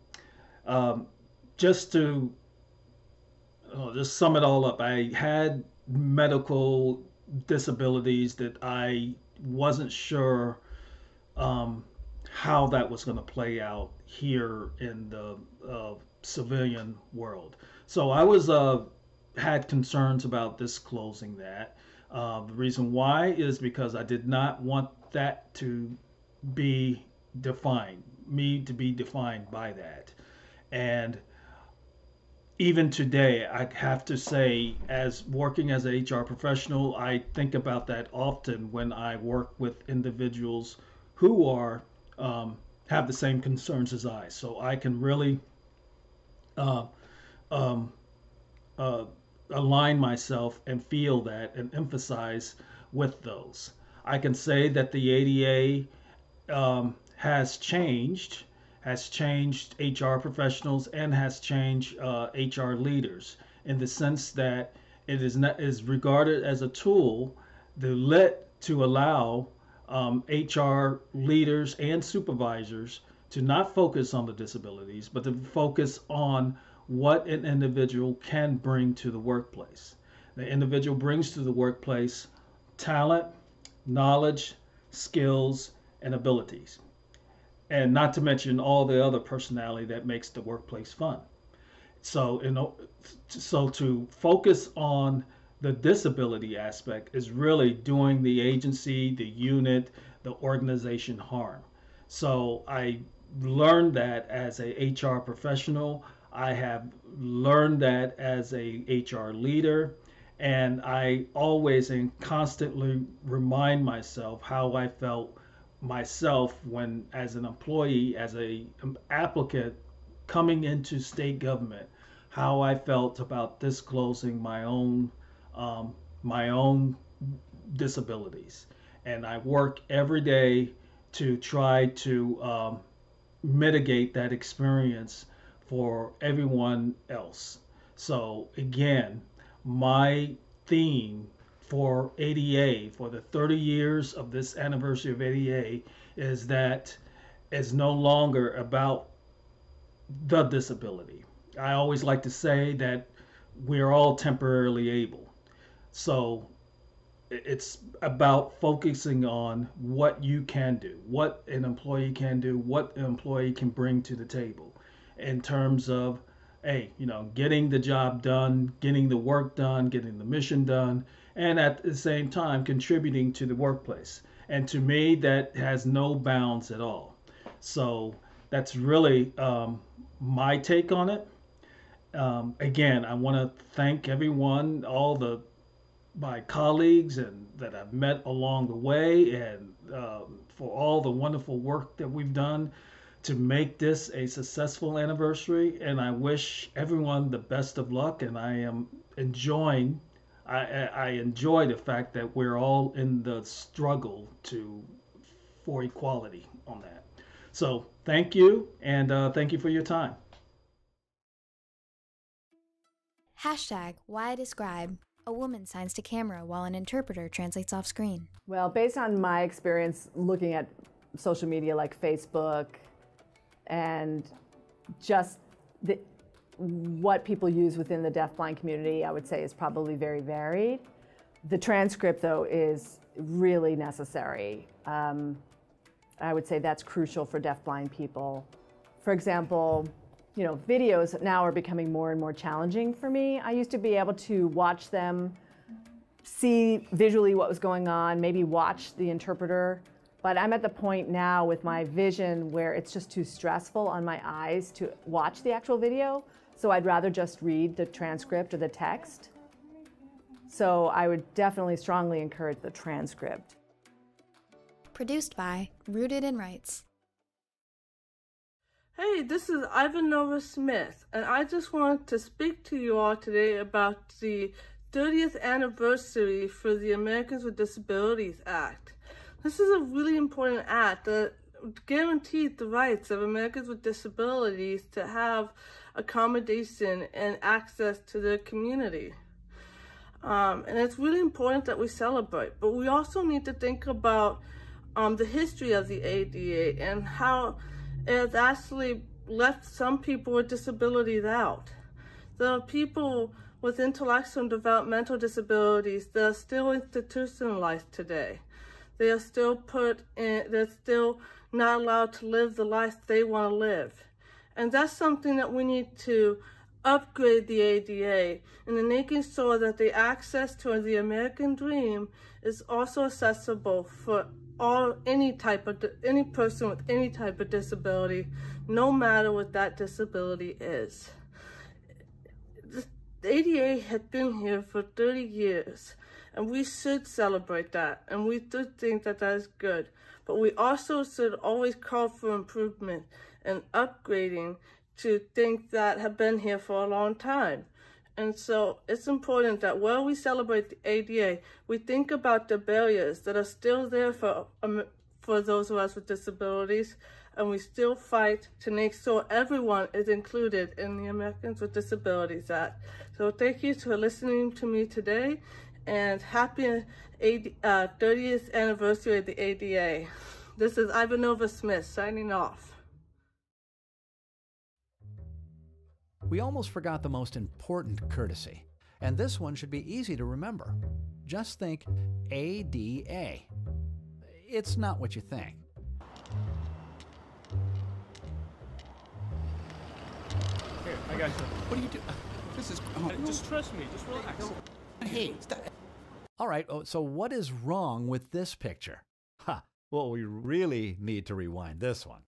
just to just sum it all up, I had medical disabilities that I wasn't sure how that was going to play out here in the civilian world. So I was had concerns about disclosing that. The reason why is because I did not want that to be defined, me to be defined by that. And even today, I have to say, as working as an HR professional, I think about that often when I work with individuals who are have the same concerns as I. So I can really align myself and feel that and emphasize with those. I can say that the ADA has changed HR professionals and has changed HR leaders, in the sense that it is regarded as a tool to allow HR leaders and supervisors to not focus on the disabilities, but to focus on what an individual can bring to the workplace. The individual brings to the workplace talent, knowledge, skills, and abilities, and not to mention all the other personality that makes the workplace fun. So, so to focus on the disability aspect is really doing the agency, the unit, the organization harm. So I learned that as a HR professional. I have learned that as a HR leader. And I always and constantly remind myself how I felt myself when, as an employee, as an applicant coming into state government, how I felt about disclosing my own disabilities. And I work every day to try to mitigate that experience for everyone else. So again, my theme for ADA, for the 30 years of this anniversary of ADA, is that it's no longer about the disability. I always like to say that we're all temporarily able. So it's about focusing on what you can do, what an employee can do, what an employee can bring to the table in terms of, hey, getting the job done, getting the work done, getting the mission done, and at the same time contributing to the workplace. And to me, that has no bounds at all. So that's really my take on it. Again, I want to thank everyone, all my colleagues and that I've met along the way, and for all the wonderful work that we've done to make this a successful anniversary. And I wish everyone the best of luck. And I am enjoying, I enjoy the fact that we're all in the struggle for equality on that. So thank you, and thank you for your time. #WhyDescribe? A woman signs to camera while an interpreter translates off screen. Well, based on my experience looking at social media like Facebook, and just the what people use within the deafblind community, I would say, is probably very varied. The transcript, though, is really necessary. I would say that's crucial for deafblind people. For example, you know, videos now are becoming more and more challenging for me. I used to be able to watch them, see visually what was going on, maybe watch the interpreter. But I'm at the point now with my vision where it's just too stressful on my eyes to watch the actual video. So I'd rather just read the transcript or the text. So I would definitely strongly encourage the transcript. Produced by Rooted in Rights. Hey, this is Ivanova Smith, and I just wanted to speak to you all today about the 30th anniversary for the Americans with Disabilities Act. This is a really important act that guaranteed the rights of Americans with disabilities to have accommodation and access to their community. And it's really important that we celebrate, but we also need to think about the history of the ADA and how it actually left some people with disabilities out. There are people with intellectual and developmental disabilities that are still institutionalized today. They are still put in, they're still not allowed to live the life they want to live. And that's something that we need to upgrade the ADA, and then making sure that the access to the American dream is also accessible for all, any person with any type of disability, no matter what that disability is. The ADA has been here for 30 years. And we should celebrate that, and we do think that that is good. But we also should always call for improvement and upgrading to things that have been here for a long time. And so it's important that while we celebrate the ADA, we think about the barriers that are still there for those of us with disabilities, and we still fight to make sure everyone is included in the Americans with Disabilities Act. So thank you for listening to me today, and happy 30th anniversary of the ADA. This is Ivanova Smith signing off. We almost forgot the most important courtesy, and this one should be easy to remember. Just think ADA. It's not what you think. Here, I got you. What do you do? This is... Oh, just trust me, just relax. No. Hey, stop. All right, so what is wrong with this picture? Ha, well, we really need to rewind this one.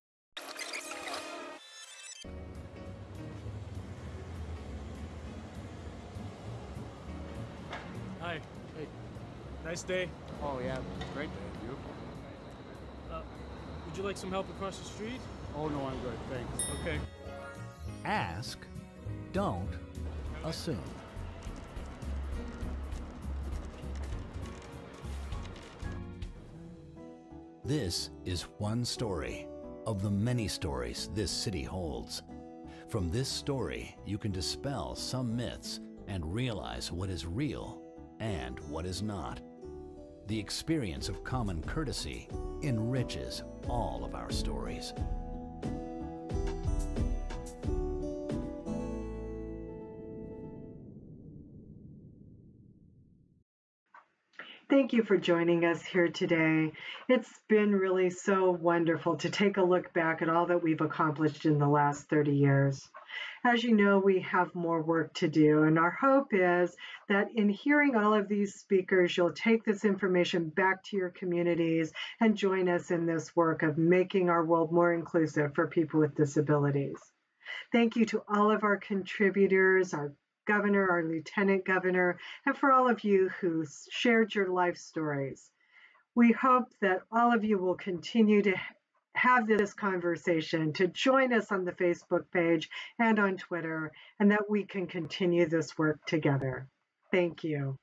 Hi. Hey. Nice day. Oh, yeah, great day. Beautiful. Would you like some help across the street? Oh, no, I'm good. Thanks. Okay. Ask, don't assume. This is one story of the many stories this city holds. From this story, you can dispel some myths and realize what is real and what is not. The experience of common courtesy enriches all of our stories. Thank you for joining us here today. It's been really so wonderful to take a look back at all that we've accomplished in the last 30 years. As you know, we have more work to do, and our hope is that in hearing all of these speakers, you'll take this information back to your communities and join us in this work of making our world more inclusive for people with disabilities. Thank you to all of our contributors, our Governor, our Lieutenant Governor, and for all of you who shared your life stories. We hope that all of you will continue to have this conversation, to join us on the Facebook page and on Twitter, and that we can continue this work together. Thank you.